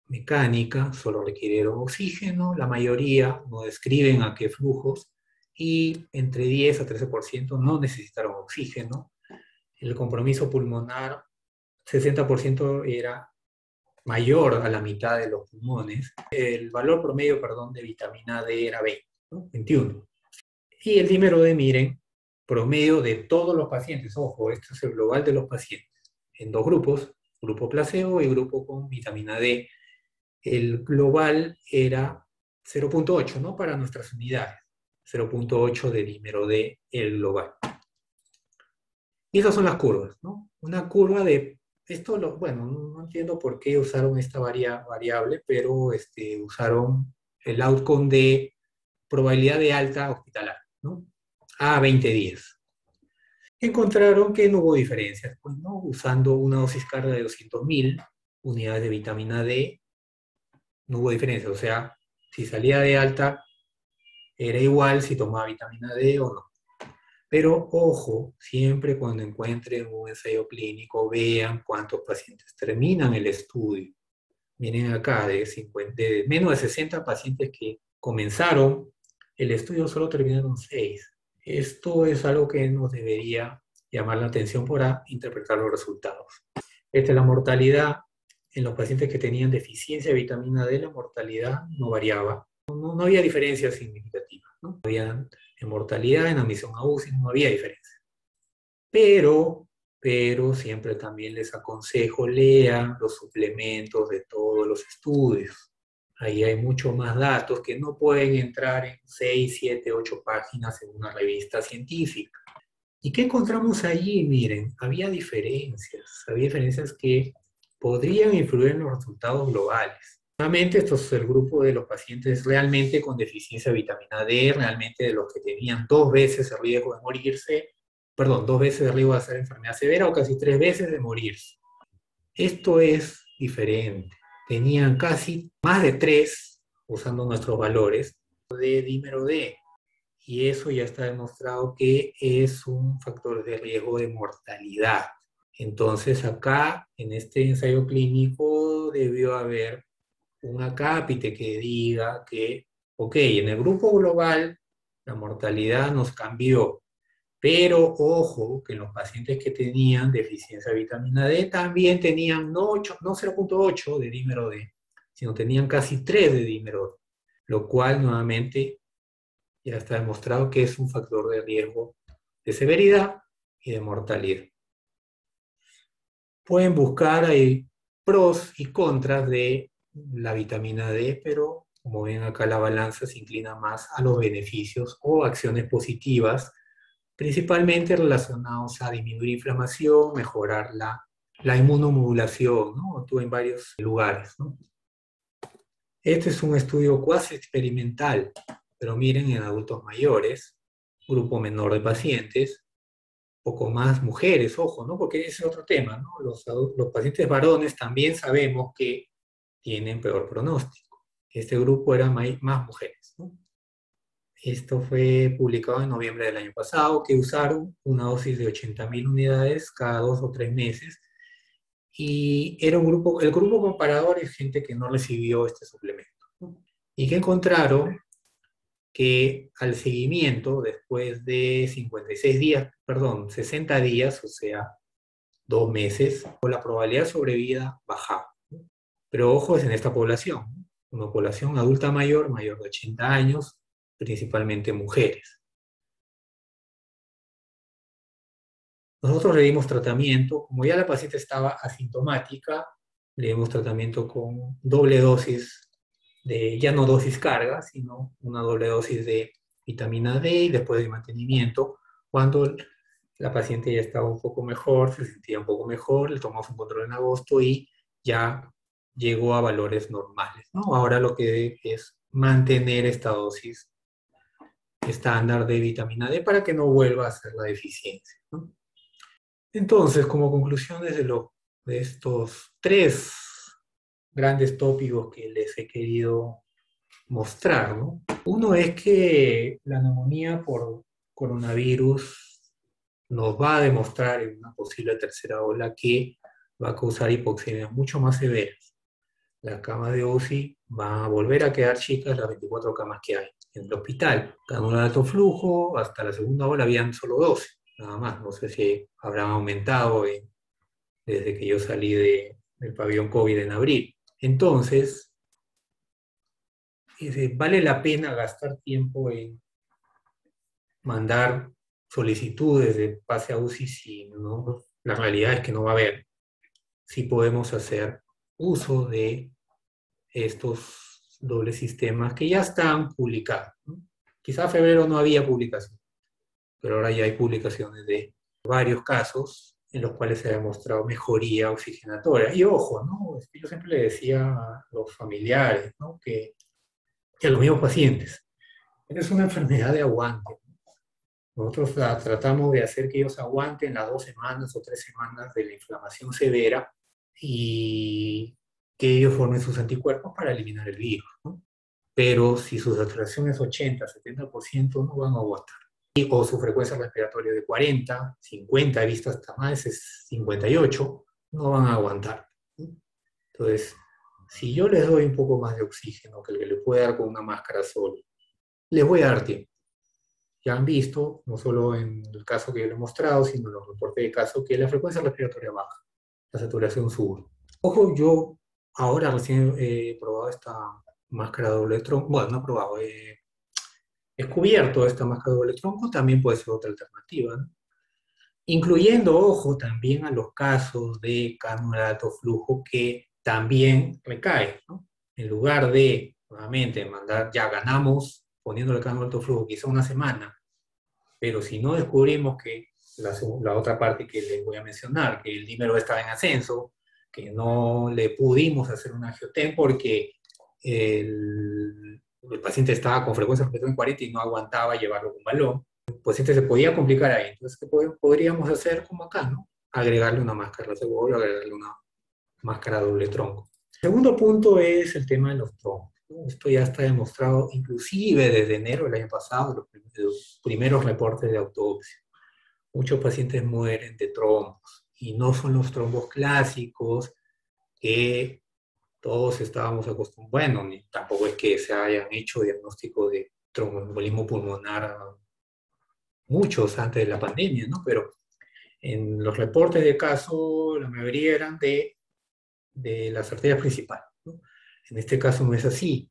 mecánica, solo requirieron oxígeno, la mayoría no describen a qué flujos, y entre 10 a 13% no necesitaron oxígeno. El compromiso pulmonar, 60% era mayor a la mitad de los pulmones. El valor promedio, perdón, de vitamina D era 20, ¿no? 21. Y el dímero D, miren, promedio de todos los pacientes. Ojo, esto es el global de los pacientes. En 2 grupos, grupo placebo y grupo con vitamina D. El global era 0.8, ¿no? Para nuestras unidades. 0.8 de dímero D, el global. Y esas son las curvas, ¿no? Una curva de... Esto, bueno, no entiendo por qué usaron esta variable, pero usaron el outcome de probabilidad de alta hospitalar, ¿no? A 20 días. Encontraron que no hubo diferencias, pues, ¿no? Usando una dosis carga de 200.000 unidades de vitamina D, no hubo diferencia. O sea, si salía de alta, era igual si tomaba vitamina D o no. Pero ojo, siempre cuando encuentren un ensayo clínico, vean cuántos pacientes terminan el estudio. Miren acá, de menos de 60 pacientes que comenzaron el estudio, solo terminaron 6. Esto es algo que nos debería llamar la atención para interpretar los resultados. Esta es la mortalidad. En los pacientes que tenían deficiencia de vitamina D, la mortalidad no variaba. No había diferencia significativa, ¿no? Había en mortalidad, en admisión a UCI, no había diferencia. Pero siempre también les aconsejo, lean los suplementos de todos los estudios. Ahí hay mucho más datos que no pueden entrar en 6, 7, 8 páginas en una revista científica. ¿Y qué encontramos allí? Miren, había diferencias que podrían influir en los resultados globales. Nuevamente, esto es el grupo de los pacientes realmente con deficiencia de vitamina D, realmente de los que tenían 2 veces el riesgo de morirse, perdón, 2 veces el riesgo de hacer enfermedad severa o casi 3 veces de morirse. Esto es diferente. Tenían casi más de 3, usando nuestros valores, de dímero D. Y eso ya está demostrado que es un factor de riesgo de mortalidad. Entonces acá, en este ensayo clínico, debió haber un acápite que diga que, ok, en el grupo global la mortalidad nos cambió, pero ojo que los pacientes que tenían deficiencia de vitamina D también tenían no 0.8 de dímero D, sino tenían casi 3 de dímero D, lo cual nuevamente ya está demostrado que es un factor de riesgo de severidad y de mortalidad. Pueden buscar ahí pros y contras de la vitamina D, pero como ven acá la balanza se inclina más a los beneficios o acciones positivas, principalmente relacionados a disminuir inflamación, mejorar la inmunomodulación, ¿no? Tú en varios lugares, ¿no? Este es un estudio cuasi experimental, pero miren en adultos mayores, grupo menor de pacientes, poco más mujeres, ojo, ¿no? Porque ese es otro tema, ¿no? Los pacientes varones también sabemos que tienen peor pronóstico. Este grupo era más mujeres, ¿no? Esto fue publicado en noviembre del año pasado, que usaron una dosis de 80.000 unidades cada 2 o 3 meses, y era el grupo comparador es gente que no recibió este suplemento, ¿no? Y que encontraron que al seguimiento, después de 60 días, o sea, 2 meses, la probabilidad de sobrevida bajaba. Pero ojo, es en esta población, una población adulta mayor de 80 años, principalmente mujeres. Nosotros le dimos tratamiento, como ya la paciente estaba asintomática, le dimos tratamiento con doble dosis, ya no dosis carga, sino una doble dosis de vitamina D y después de mantenimiento. Cuando la paciente ya estaba un poco mejor, se sentía un poco mejor, le tomamos un control en agosto y ya llegó a valores normales, ¿no? Ahora lo que es mantener esta dosis estándar de vitamina D para que no vuelva a ser la deficiencia, ¿no? Entonces, como conclusiones de estos 3 grandes tópicos que les he querido mostrar, ¿no? Uno es que la neumonía por coronavirus nos va a demostrar en una posible 3ª ola que va a causar hipoxemias mucho más severas. Las camas de UCI van a volver a quedar chicas, las 24 camas que hay en el hospital. Cánula de alto flujo, hasta la 2ª ola habían solo 12, nada más. No sé si habrán aumentado desde que yo salí del pabellón COVID en abril. Entonces, vale la pena gastar tiempo en mandar solicitudes de pase a UCI si no, la realidad es que no va a haber. Si podemos hacer uso de estos dobles sistemas que ya están publicados, ¿no? Quizá en febrero no había publicación, pero ahora ya hay publicaciones de varios casos en los cuales se ha demostrado mejoría oxigenatoria. Y ojo, ¿no? Yo siempre le decía a los familiares, ¿no? que a los mismos pacientes, es una enfermedad de aguante. Nosotros tratamos de hacer que ellos aguanten las 2 semanas o 3 semanas de la inflamación severa y que ellos formen sus anticuerpos para eliminar el virus, ¿no? Pero si su saturación es 80, 70%, no van a aguantar. O su frecuencia respiratoria de 40, 50, he visto hasta más, es 58, no van a aguantar. Entonces, si yo les doy un poco más de oxígeno que el que le puede dar con una máscara solo, les voy a dar tiempo. Ya han visto, no solo en el caso que yo le he mostrado, sino en los reportes de caso, que la frecuencia respiratoria baja, la saturación sube. Ojo, yo ahora recién he probado esta máscara doble tronco, bueno, no he probado, he descubierto esta máscara doble tronco, también puede ser otra alternativa, ¿no? Incluyendo, ojo, también a los casos de cánula de alto flujo que también recae, ¿no? En lugar de, nuevamente, mandar, ya ganamos poniéndole cánula de alto flujo quizá una semana, pero si no descubrimos que la otra parte que les voy a mencionar, que el dímero estaba en ascenso, que no le pudimos hacer un angioTEM porque el paciente estaba con frecuencia respiratoria en 40 y no aguantaba llevarlo con balón, el paciente se podía complicar ahí. Entonces, ¿qué podríamos hacer como acá, no? Agregarle una máscara segura, agregarle una máscara doble tronco. El segundo punto es el tema de los troncos. Esto ya está demostrado inclusive desde enero del año pasado, los primeros reportes de autopsia. Muchos pacientes mueren de trombos y no son los trombos clásicos que todos estábamos acostumbrados. Bueno, tampoco es que se hayan hecho diagnóstico de tromboembolismo pulmonar muchos antes de la pandemia, ¿no? Pero en los reportes de caso, la mayoría eran de las arterias principales, ¿no? En este caso no es así.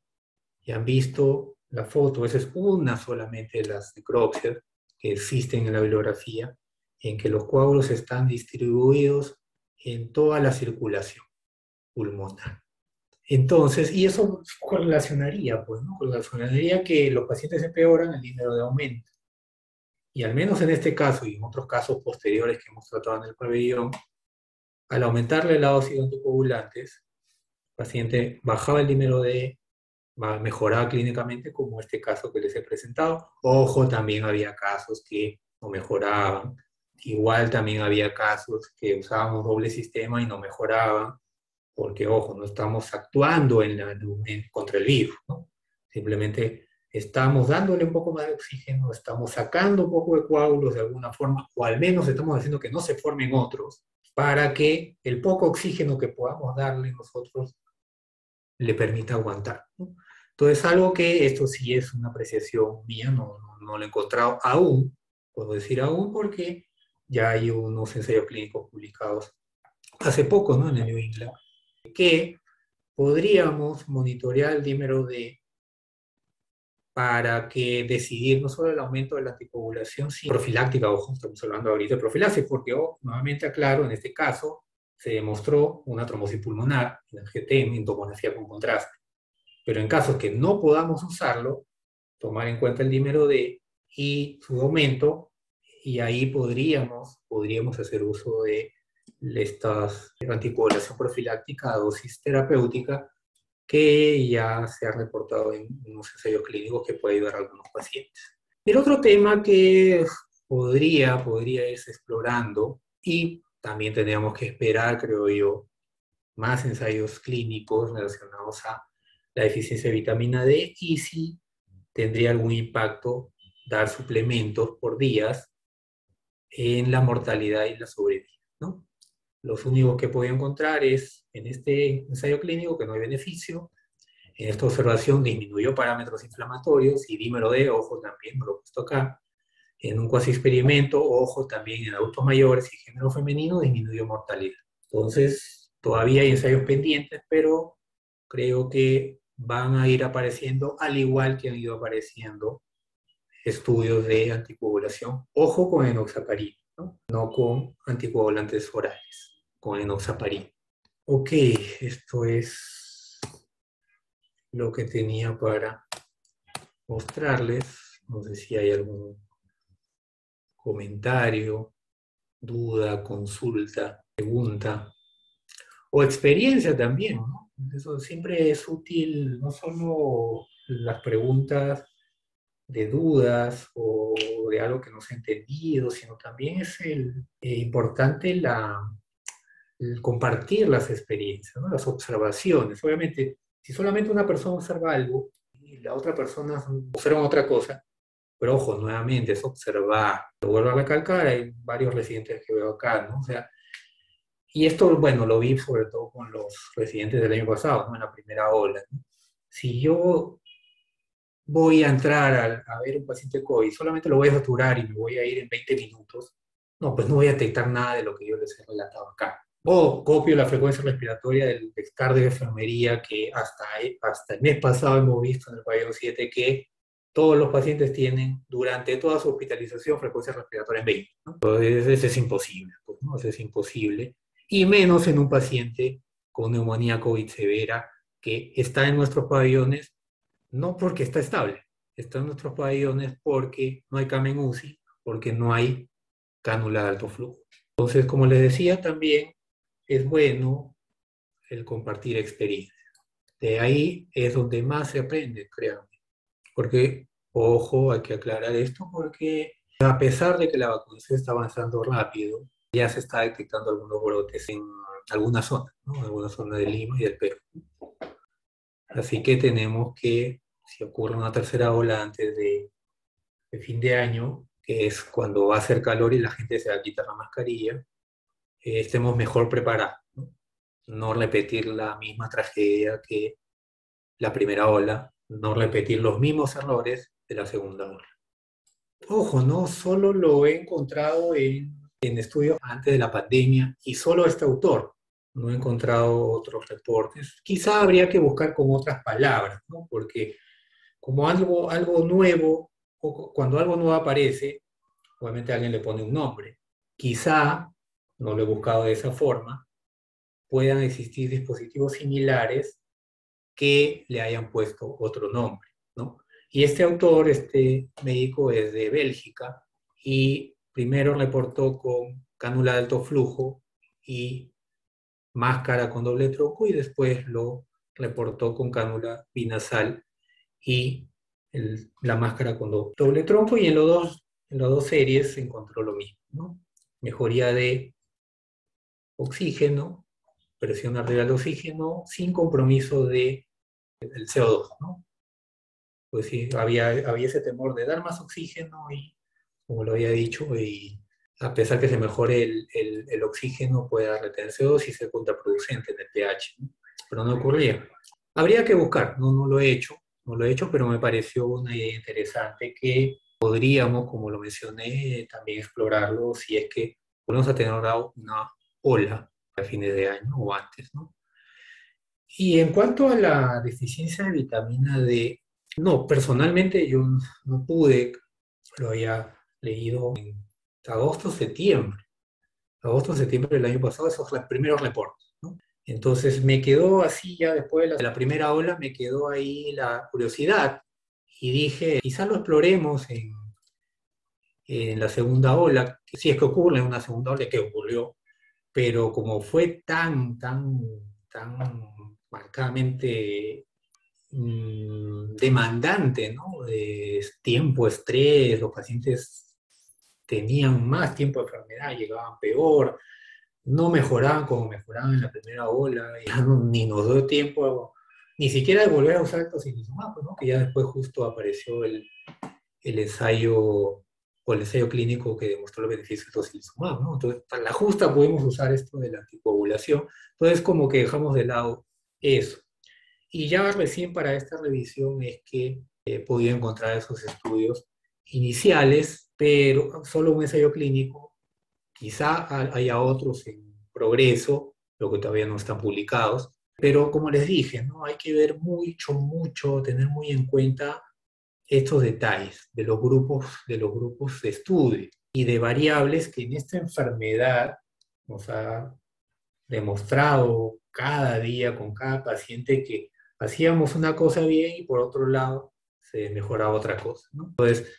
Ya han visto la foto, esa es una solamente de las necropsias que existen en la bibliografía, en que los coágulos están distribuidos en toda la circulación pulmonar. Entonces, y eso correlacionaría, pues, ¿no? Correlacionaría que los pacientes empeoran, el dímero D aumenta. Y al menos en este caso, y en otros casos posteriores que hemos tratado en el pabellón, al aumentarle la dosis de anticoagulantes, el paciente bajaba el dímero D, mejoraba clínicamente, como este caso que les he presentado. Ojo, también había casos que no mejoraban. Igual también había casos que usábamos doble sistema y no mejoraban, porque, ojo, no estamos actuando contra el virus, ¿no? Simplemente estamos dándole un poco más de oxígeno, estamos sacando un poco de coágulos de alguna forma, o al menos estamos haciendo que no se formen otros, para que el poco oxígeno que podamos darle nosotros le permita aguantar, ¿no? Entonces, algo que esto sí es una apreciación mía, no lo he encontrado aún, puedo decir aún, porque ya hay unos ensayos clínicos publicados hace poco, ¿no? En el New England, que podríamos monitorear el dímero D para que decidir no solo el aumento de la anticoagulación, sino profiláctica, ojo, estamos hablando ahorita de profilaxis, porque, nuevamente aclaro, en este caso se demostró una trombosis pulmonar, en angioTEM, en tomografía con contraste. Pero en casos que no podamos usarlo, tomar en cuenta el dímero D y su aumento, y ahí podríamos hacer uso de estas anticoagulación profiláctica a dosis terapéutica, que ya se ha reportado en unos ensayos clínicos que puede ayudar a algunos pacientes. El otro tema que podría irse explorando, y también tendríamos que esperar, creo yo, más ensayos clínicos relacionados a la deficiencia de vitamina D, y si tendría algún impacto dar suplementos por días en la mortalidad y la sobrevida, ¿no? Los únicos que he podido encontrar es en este ensayo clínico que no hay beneficio. En esta observación disminuyó parámetros inflamatorios y dímero D, ojo, también me lo he puesto acá. En un cuasi experimento, ojo, también en adultos mayores y género femenino, disminuyó mortalidad. Entonces, todavía hay ensayos pendientes, pero creo que van a ir apareciendo, al igual que han ido apareciendo estudios de anticoagulación, ojo con enoxaparina, ¿no? No con anticoagulantes orales, con enoxaparina. Ok, esto es lo que tenía para mostrarles. No sé si hay algún comentario, duda, consulta, pregunta, o experiencia también, ¿no? Eso siempre es útil, no solo las preguntas de dudas o de algo que no se ha entendido, sino también es importante la, compartir las experiencias, ¿no? Las observaciones. Obviamente, si solamente una persona observa algo y la otra persona observa otra cosa, pero ojo, nuevamente, es observar. Lo vuelvo a recalcar, hay varios residentes que veo acá, ¿no? O sea, y esto, bueno, lo vi sobre todo con los residentes del año pasado, ¿no? En la primera ola, ¿no? Si yo voy a entrar a ver un paciente COVID, solamente lo voy a saturar y me voy a ir en 20 minutos, no, pues no voy a detectar nada de lo que yo les he relatado acá. O copio la frecuencia respiratoria del estar de enfermería que hasta el mes pasado hemos visto en el pabellón 7 que todos los pacientes tienen durante toda su hospitalización frecuencia respiratoria en 20, ¿no? Entonces eso es imposible, pues, ¿no? Eso es imposible. Y menos en un paciente con neumonía COVID severa que está en nuestros pabellones, no porque está estable, está en nuestros pabellones porque no hay cama en UCI, porque no hay cánula de alto flujo. Entonces, como les decía, también es bueno el compartir experiencias. De ahí es donde más se aprende, créanme. Porque, ojo, hay que aclarar esto, porque a pesar de que la vacunación está avanzando rápido, ya se está detectando algunos brotes en algunas zonas, ¿no? En algunas zonas de Lima y del Perú. Así que tenemos que, si ocurre una tercera ola antes de fin de año, que es cuando va a hacer calor y la gente se va a quitar la mascarilla, estemos mejor preparados, ¿no? No repetir la misma tragedia que la primera ola, no repetir los mismos errores de la segunda ola. Ojo, no solo lo he encontrado en estudios antes de la pandemia y solo este autor. No he encontrado otros reportes. Quizá habría que buscar con otras palabras, ¿no? Porque como algo nuevo, o cuando algo nuevo aparece, obviamente alguien le pone un nombre. Quizá, no lo he buscado de esa forma, puedan existir dispositivos similares que le hayan puesto otro nombre, ¿no? Y este autor, este médico, es de Bélgica y primero reportó con cánula de alto flujo y máscara con doble truco y después lo reportó con cánula binasal y la máscara con doble tronco y en las dos series se encontró lo mismo, ¿no? Mejoría de oxígeno, presión arterial de oxígeno sin compromiso del CO2, ¿no? Pues sí, había ese temor de dar más oxígeno y, como lo había dicho, y a pesar que se mejore el oxígeno, pueda retener CO2 y ser contraproducente en el pH, ¿no? Pero no ocurría. Habría que buscar, no lo he hecho, pero me pareció una idea interesante que podríamos, como lo mencioné, también explorarlo si es que volvemos a tener una ola a fines de año o antes, ¿no? Y en cuanto a la deficiencia de vitamina D, no, personalmente yo no pude, lo había leído en agosto, septiembre del año pasado, esos primeros reportes, ¿no? Entonces me quedó así ya después de la primera ola, me quedó ahí la curiosidad y dije, quizás lo exploremos en la segunda ola, si es que ocurre en una segunda ola, que ocurrió, pero como fue tan marcadamente demandante, ¿no? De tiempo, estrés, los pacientes tenían más tiempo de enfermedad, llegaban peor, no mejoraban como mejoraban en la primera ola, ni nos dio tiempo, ni siquiera de volver a usar el tocilizumab, ¿no? Que ya después justo apareció el ensayo, o el ensayo clínico que demostró los beneficios del tocilizumab, ¿no? Entonces, para la justa pudimos usar esto de la anticoagulación, entonces como que dejamos de lado eso. Y ya recién para esta revisión es que he podido encontrar esos estudios iniciales, pero solo un ensayo clínico, quizá haya otros en progreso, lo que todavía no están publicados, pero como les dije, ¿no? Hay que ver mucho, tener muy en cuenta estos detalles de los grupos de estudio y de variables que en esta enfermedad nos ha demostrado cada día con cada paciente que hacíamos una cosa bien y por otro lado se mejoraba otra cosa, ¿no? Entonces,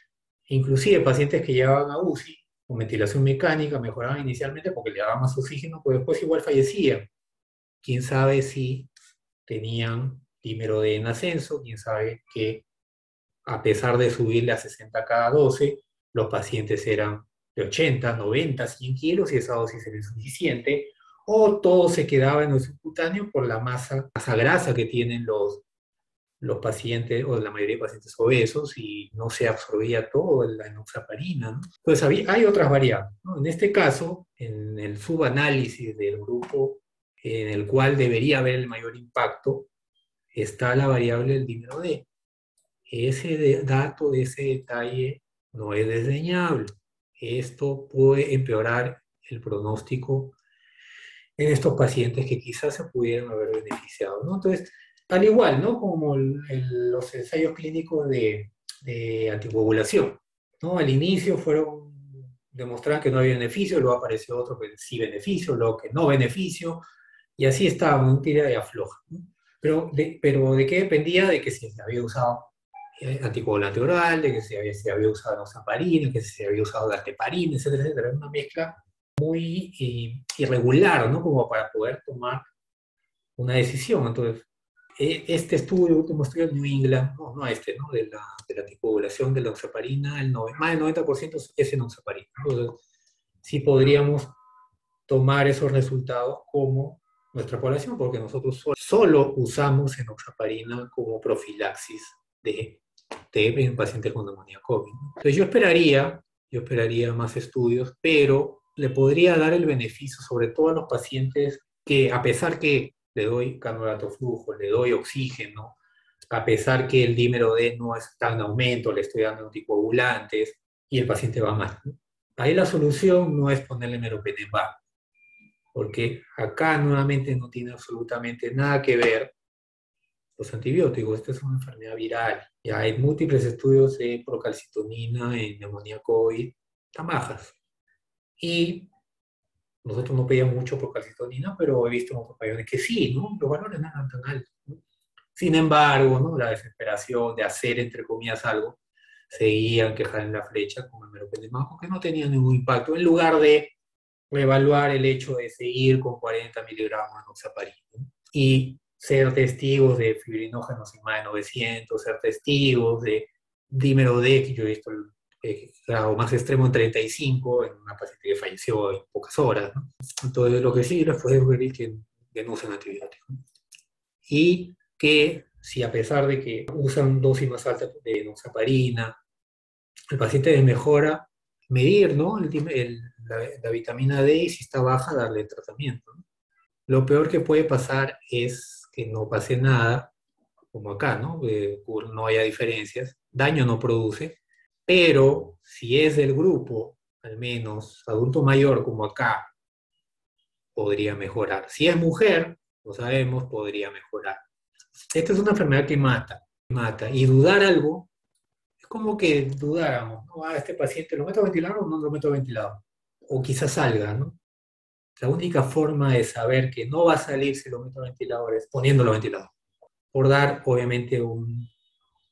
inclusive pacientes que llegaban a UCI con ventilación mecánica mejoraban inicialmente porque le daban más oxígeno, pero después igual fallecían. Quién sabe si tenían dímero D en ascenso, quién sabe que a pesar de subirle a 60 cada 12, los pacientes eran de 80, 90, 100 kilos y esa dosis era insuficiente, o todo se quedaba en el subcutáneo por la masa grasa que tienen los pacientes, o la mayoría de pacientes obesos, y no se absorbía todo la enoxaparina, ¿no? Entonces hay otras variables, ¿no? En este caso, en el subanálisis del grupo en el cual debería haber el mayor impacto, está la variable del dímero D. Ese dato, ese detalle, no es desdeñable. Esto puede empeorar el pronóstico en estos pacientes que quizás se pudieran haber beneficiado, ¿no? Entonces, al igual, ¿no?, como los ensayos clínicos de anticoagulación, ¿no? Al inicio demostraron que no había beneficio, luego apareció otro que sí beneficio, luego que no beneficio, y así estaba un tira y afloja, ¿no? Pero ¿de qué dependía? De que si se había usado anticoagulante oral, de que se había usado enoxaparina, que se había usado dalteparina, etcétera, etcétera. Una mezcla muy irregular, ¿no?, como para poder tomar una decisión. Entonces, este estudio, último estudio de New England, no, de la anticoagulación de la enoxaparina, más del 90% es enoxaparina. Entonces, sí podríamos tomar esos resultados como nuestra población, porque nosotros solo usamos enoxaparina como profilaxis de TEP en pacientes con neumonía COVID. Entonces yo esperaría más estudios, pero le podría dar el beneficio sobre todo a los pacientes que, a pesar que le doy canulato flujo, le doy oxígeno, a pesar que el dímero D no está en aumento, le estoy dando anticoagulantes y el paciente va mal, ¿no? Ahí la solución no es ponerle meropenem, porque acá nuevamente no tiene absolutamente nada que ver los antibióticos. Esta es una enfermedad viral. Ya hay múltiples estudios de procalcitonina en neumonía COVID tan bajas. Y nosotros no pedíamos mucho procalcitonina, pero he visto en otros países que sí, ¿no? Los valores no eran tan altos, ¿no? Sin embargo, ¿no?, la desesperación de hacer, entre comillas, algo, seguían quejando en la flecha con el meropenem, que no tenía ningún impacto, en lugar de evaluar el hecho de seguir con 40 miligramos de enoxaparina, ¿no?, y ser testigos de fibrinógenos en más de 900, ser testigos de dímero D, que yo he visto el grado más extremo en 35, en una paciente que falleció en pocas horas, ¿no? Entonces, lo que sí les puedo sugerir que no usen antibióticos. Y que, si a pesar de que usan dosis más altas de enoxaparina, el paciente desmejora, medir, ¿no?, la vitamina D, y si está baja, darle tratamiento, ¿no? Lo peor que puede pasar es que no pase nada, como acá, ¿no?, no haya diferencias, daño no produce, pero si es del grupo, al menos adulto mayor, como acá, podría mejorar. Si es mujer, lo sabemos, podría mejorar. Esta es una enfermedad que mata, y dudar algo, es como que dudáramos, ¿no? Ah, este paciente, ¿lo meto ventilado o no lo meto ventilado? O quizás salga, ¿no? La única forma de saber que no va a salir si lo meto a ventilador es poniéndolo ventilador. Por dar, obviamente,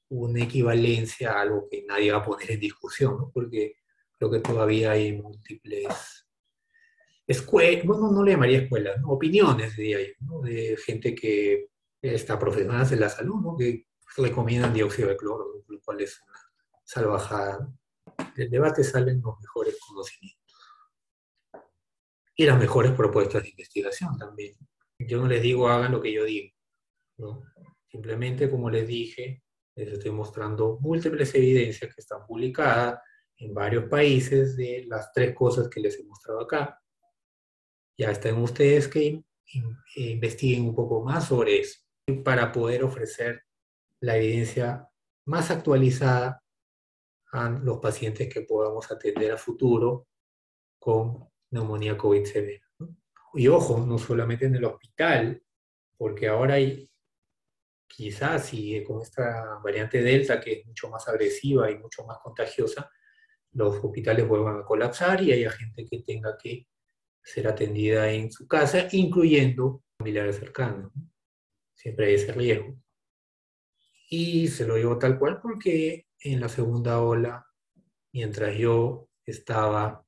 una equivalencia a algo que nadie va a poner en discusión, ¿no? Porque creo que todavía hay múltiples escuelas, bueno, no le llamaría escuelas, ¿no?, opiniones, diría yo, ¿no?, de gente que está profesionales en la salud, ¿no?, que recomiendan dióxido de cloro, lo cual es una salvajada. Del debate salen los mejores conocimientos y las mejores propuestas de investigación también. Yo no les digo hagan lo que yo digo, ¿no? Simplemente, como les dije, les estoy mostrando múltiples evidencias que están publicadas en varios países de las tres cosas que les he mostrado acá. Ya está en ustedes que investiguen un poco más sobre eso para poder ofrecer la evidencia más actualizada a los pacientes que podamos atender a futuro con neumonía COVID severa, ¿no? Y ojo, no solamente en el hospital, porque ahora hay, quizás, si con esta variante Delta, que es mucho más agresiva y mucho más contagiosa, los hospitales vuelvan a colapsar y haya gente que tenga que ser atendida en su casa, incluyendo familiares cercanos, ¿no? Siempre hay ese riesgo. Y se lo digo tal cual porque en la segunda ola, mientras yo estaba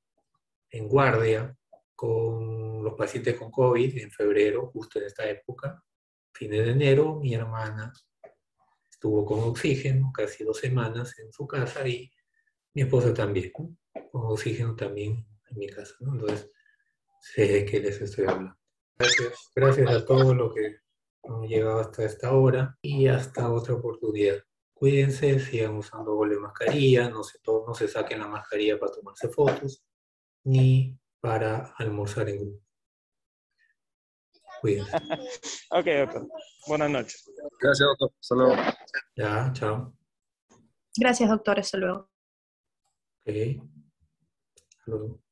en guardia con los pacientes con COVID en febrero, justo en esta época, fines de enero, mi hermana estuvo con oxígeno casi 2 semanas en su casa y mi esposa también, con oxígeno también en mi casa, ¿no? Entonces, sé de qué les estoy hablando. Gracias a todos los que han llegado hasta esta hora y hasta otra oportunidad. Cuídense, sigan usando doble mascarilla, no se saquen la mascarilla para tomarse fotos ni para almorzar en grupo. Cuídense. Ok, doctor. Buenas noches. Gracias, doctor. Hasta luego. Ya, chao. Gracias, doctor. Hasta luego. Ok. Hasta luego.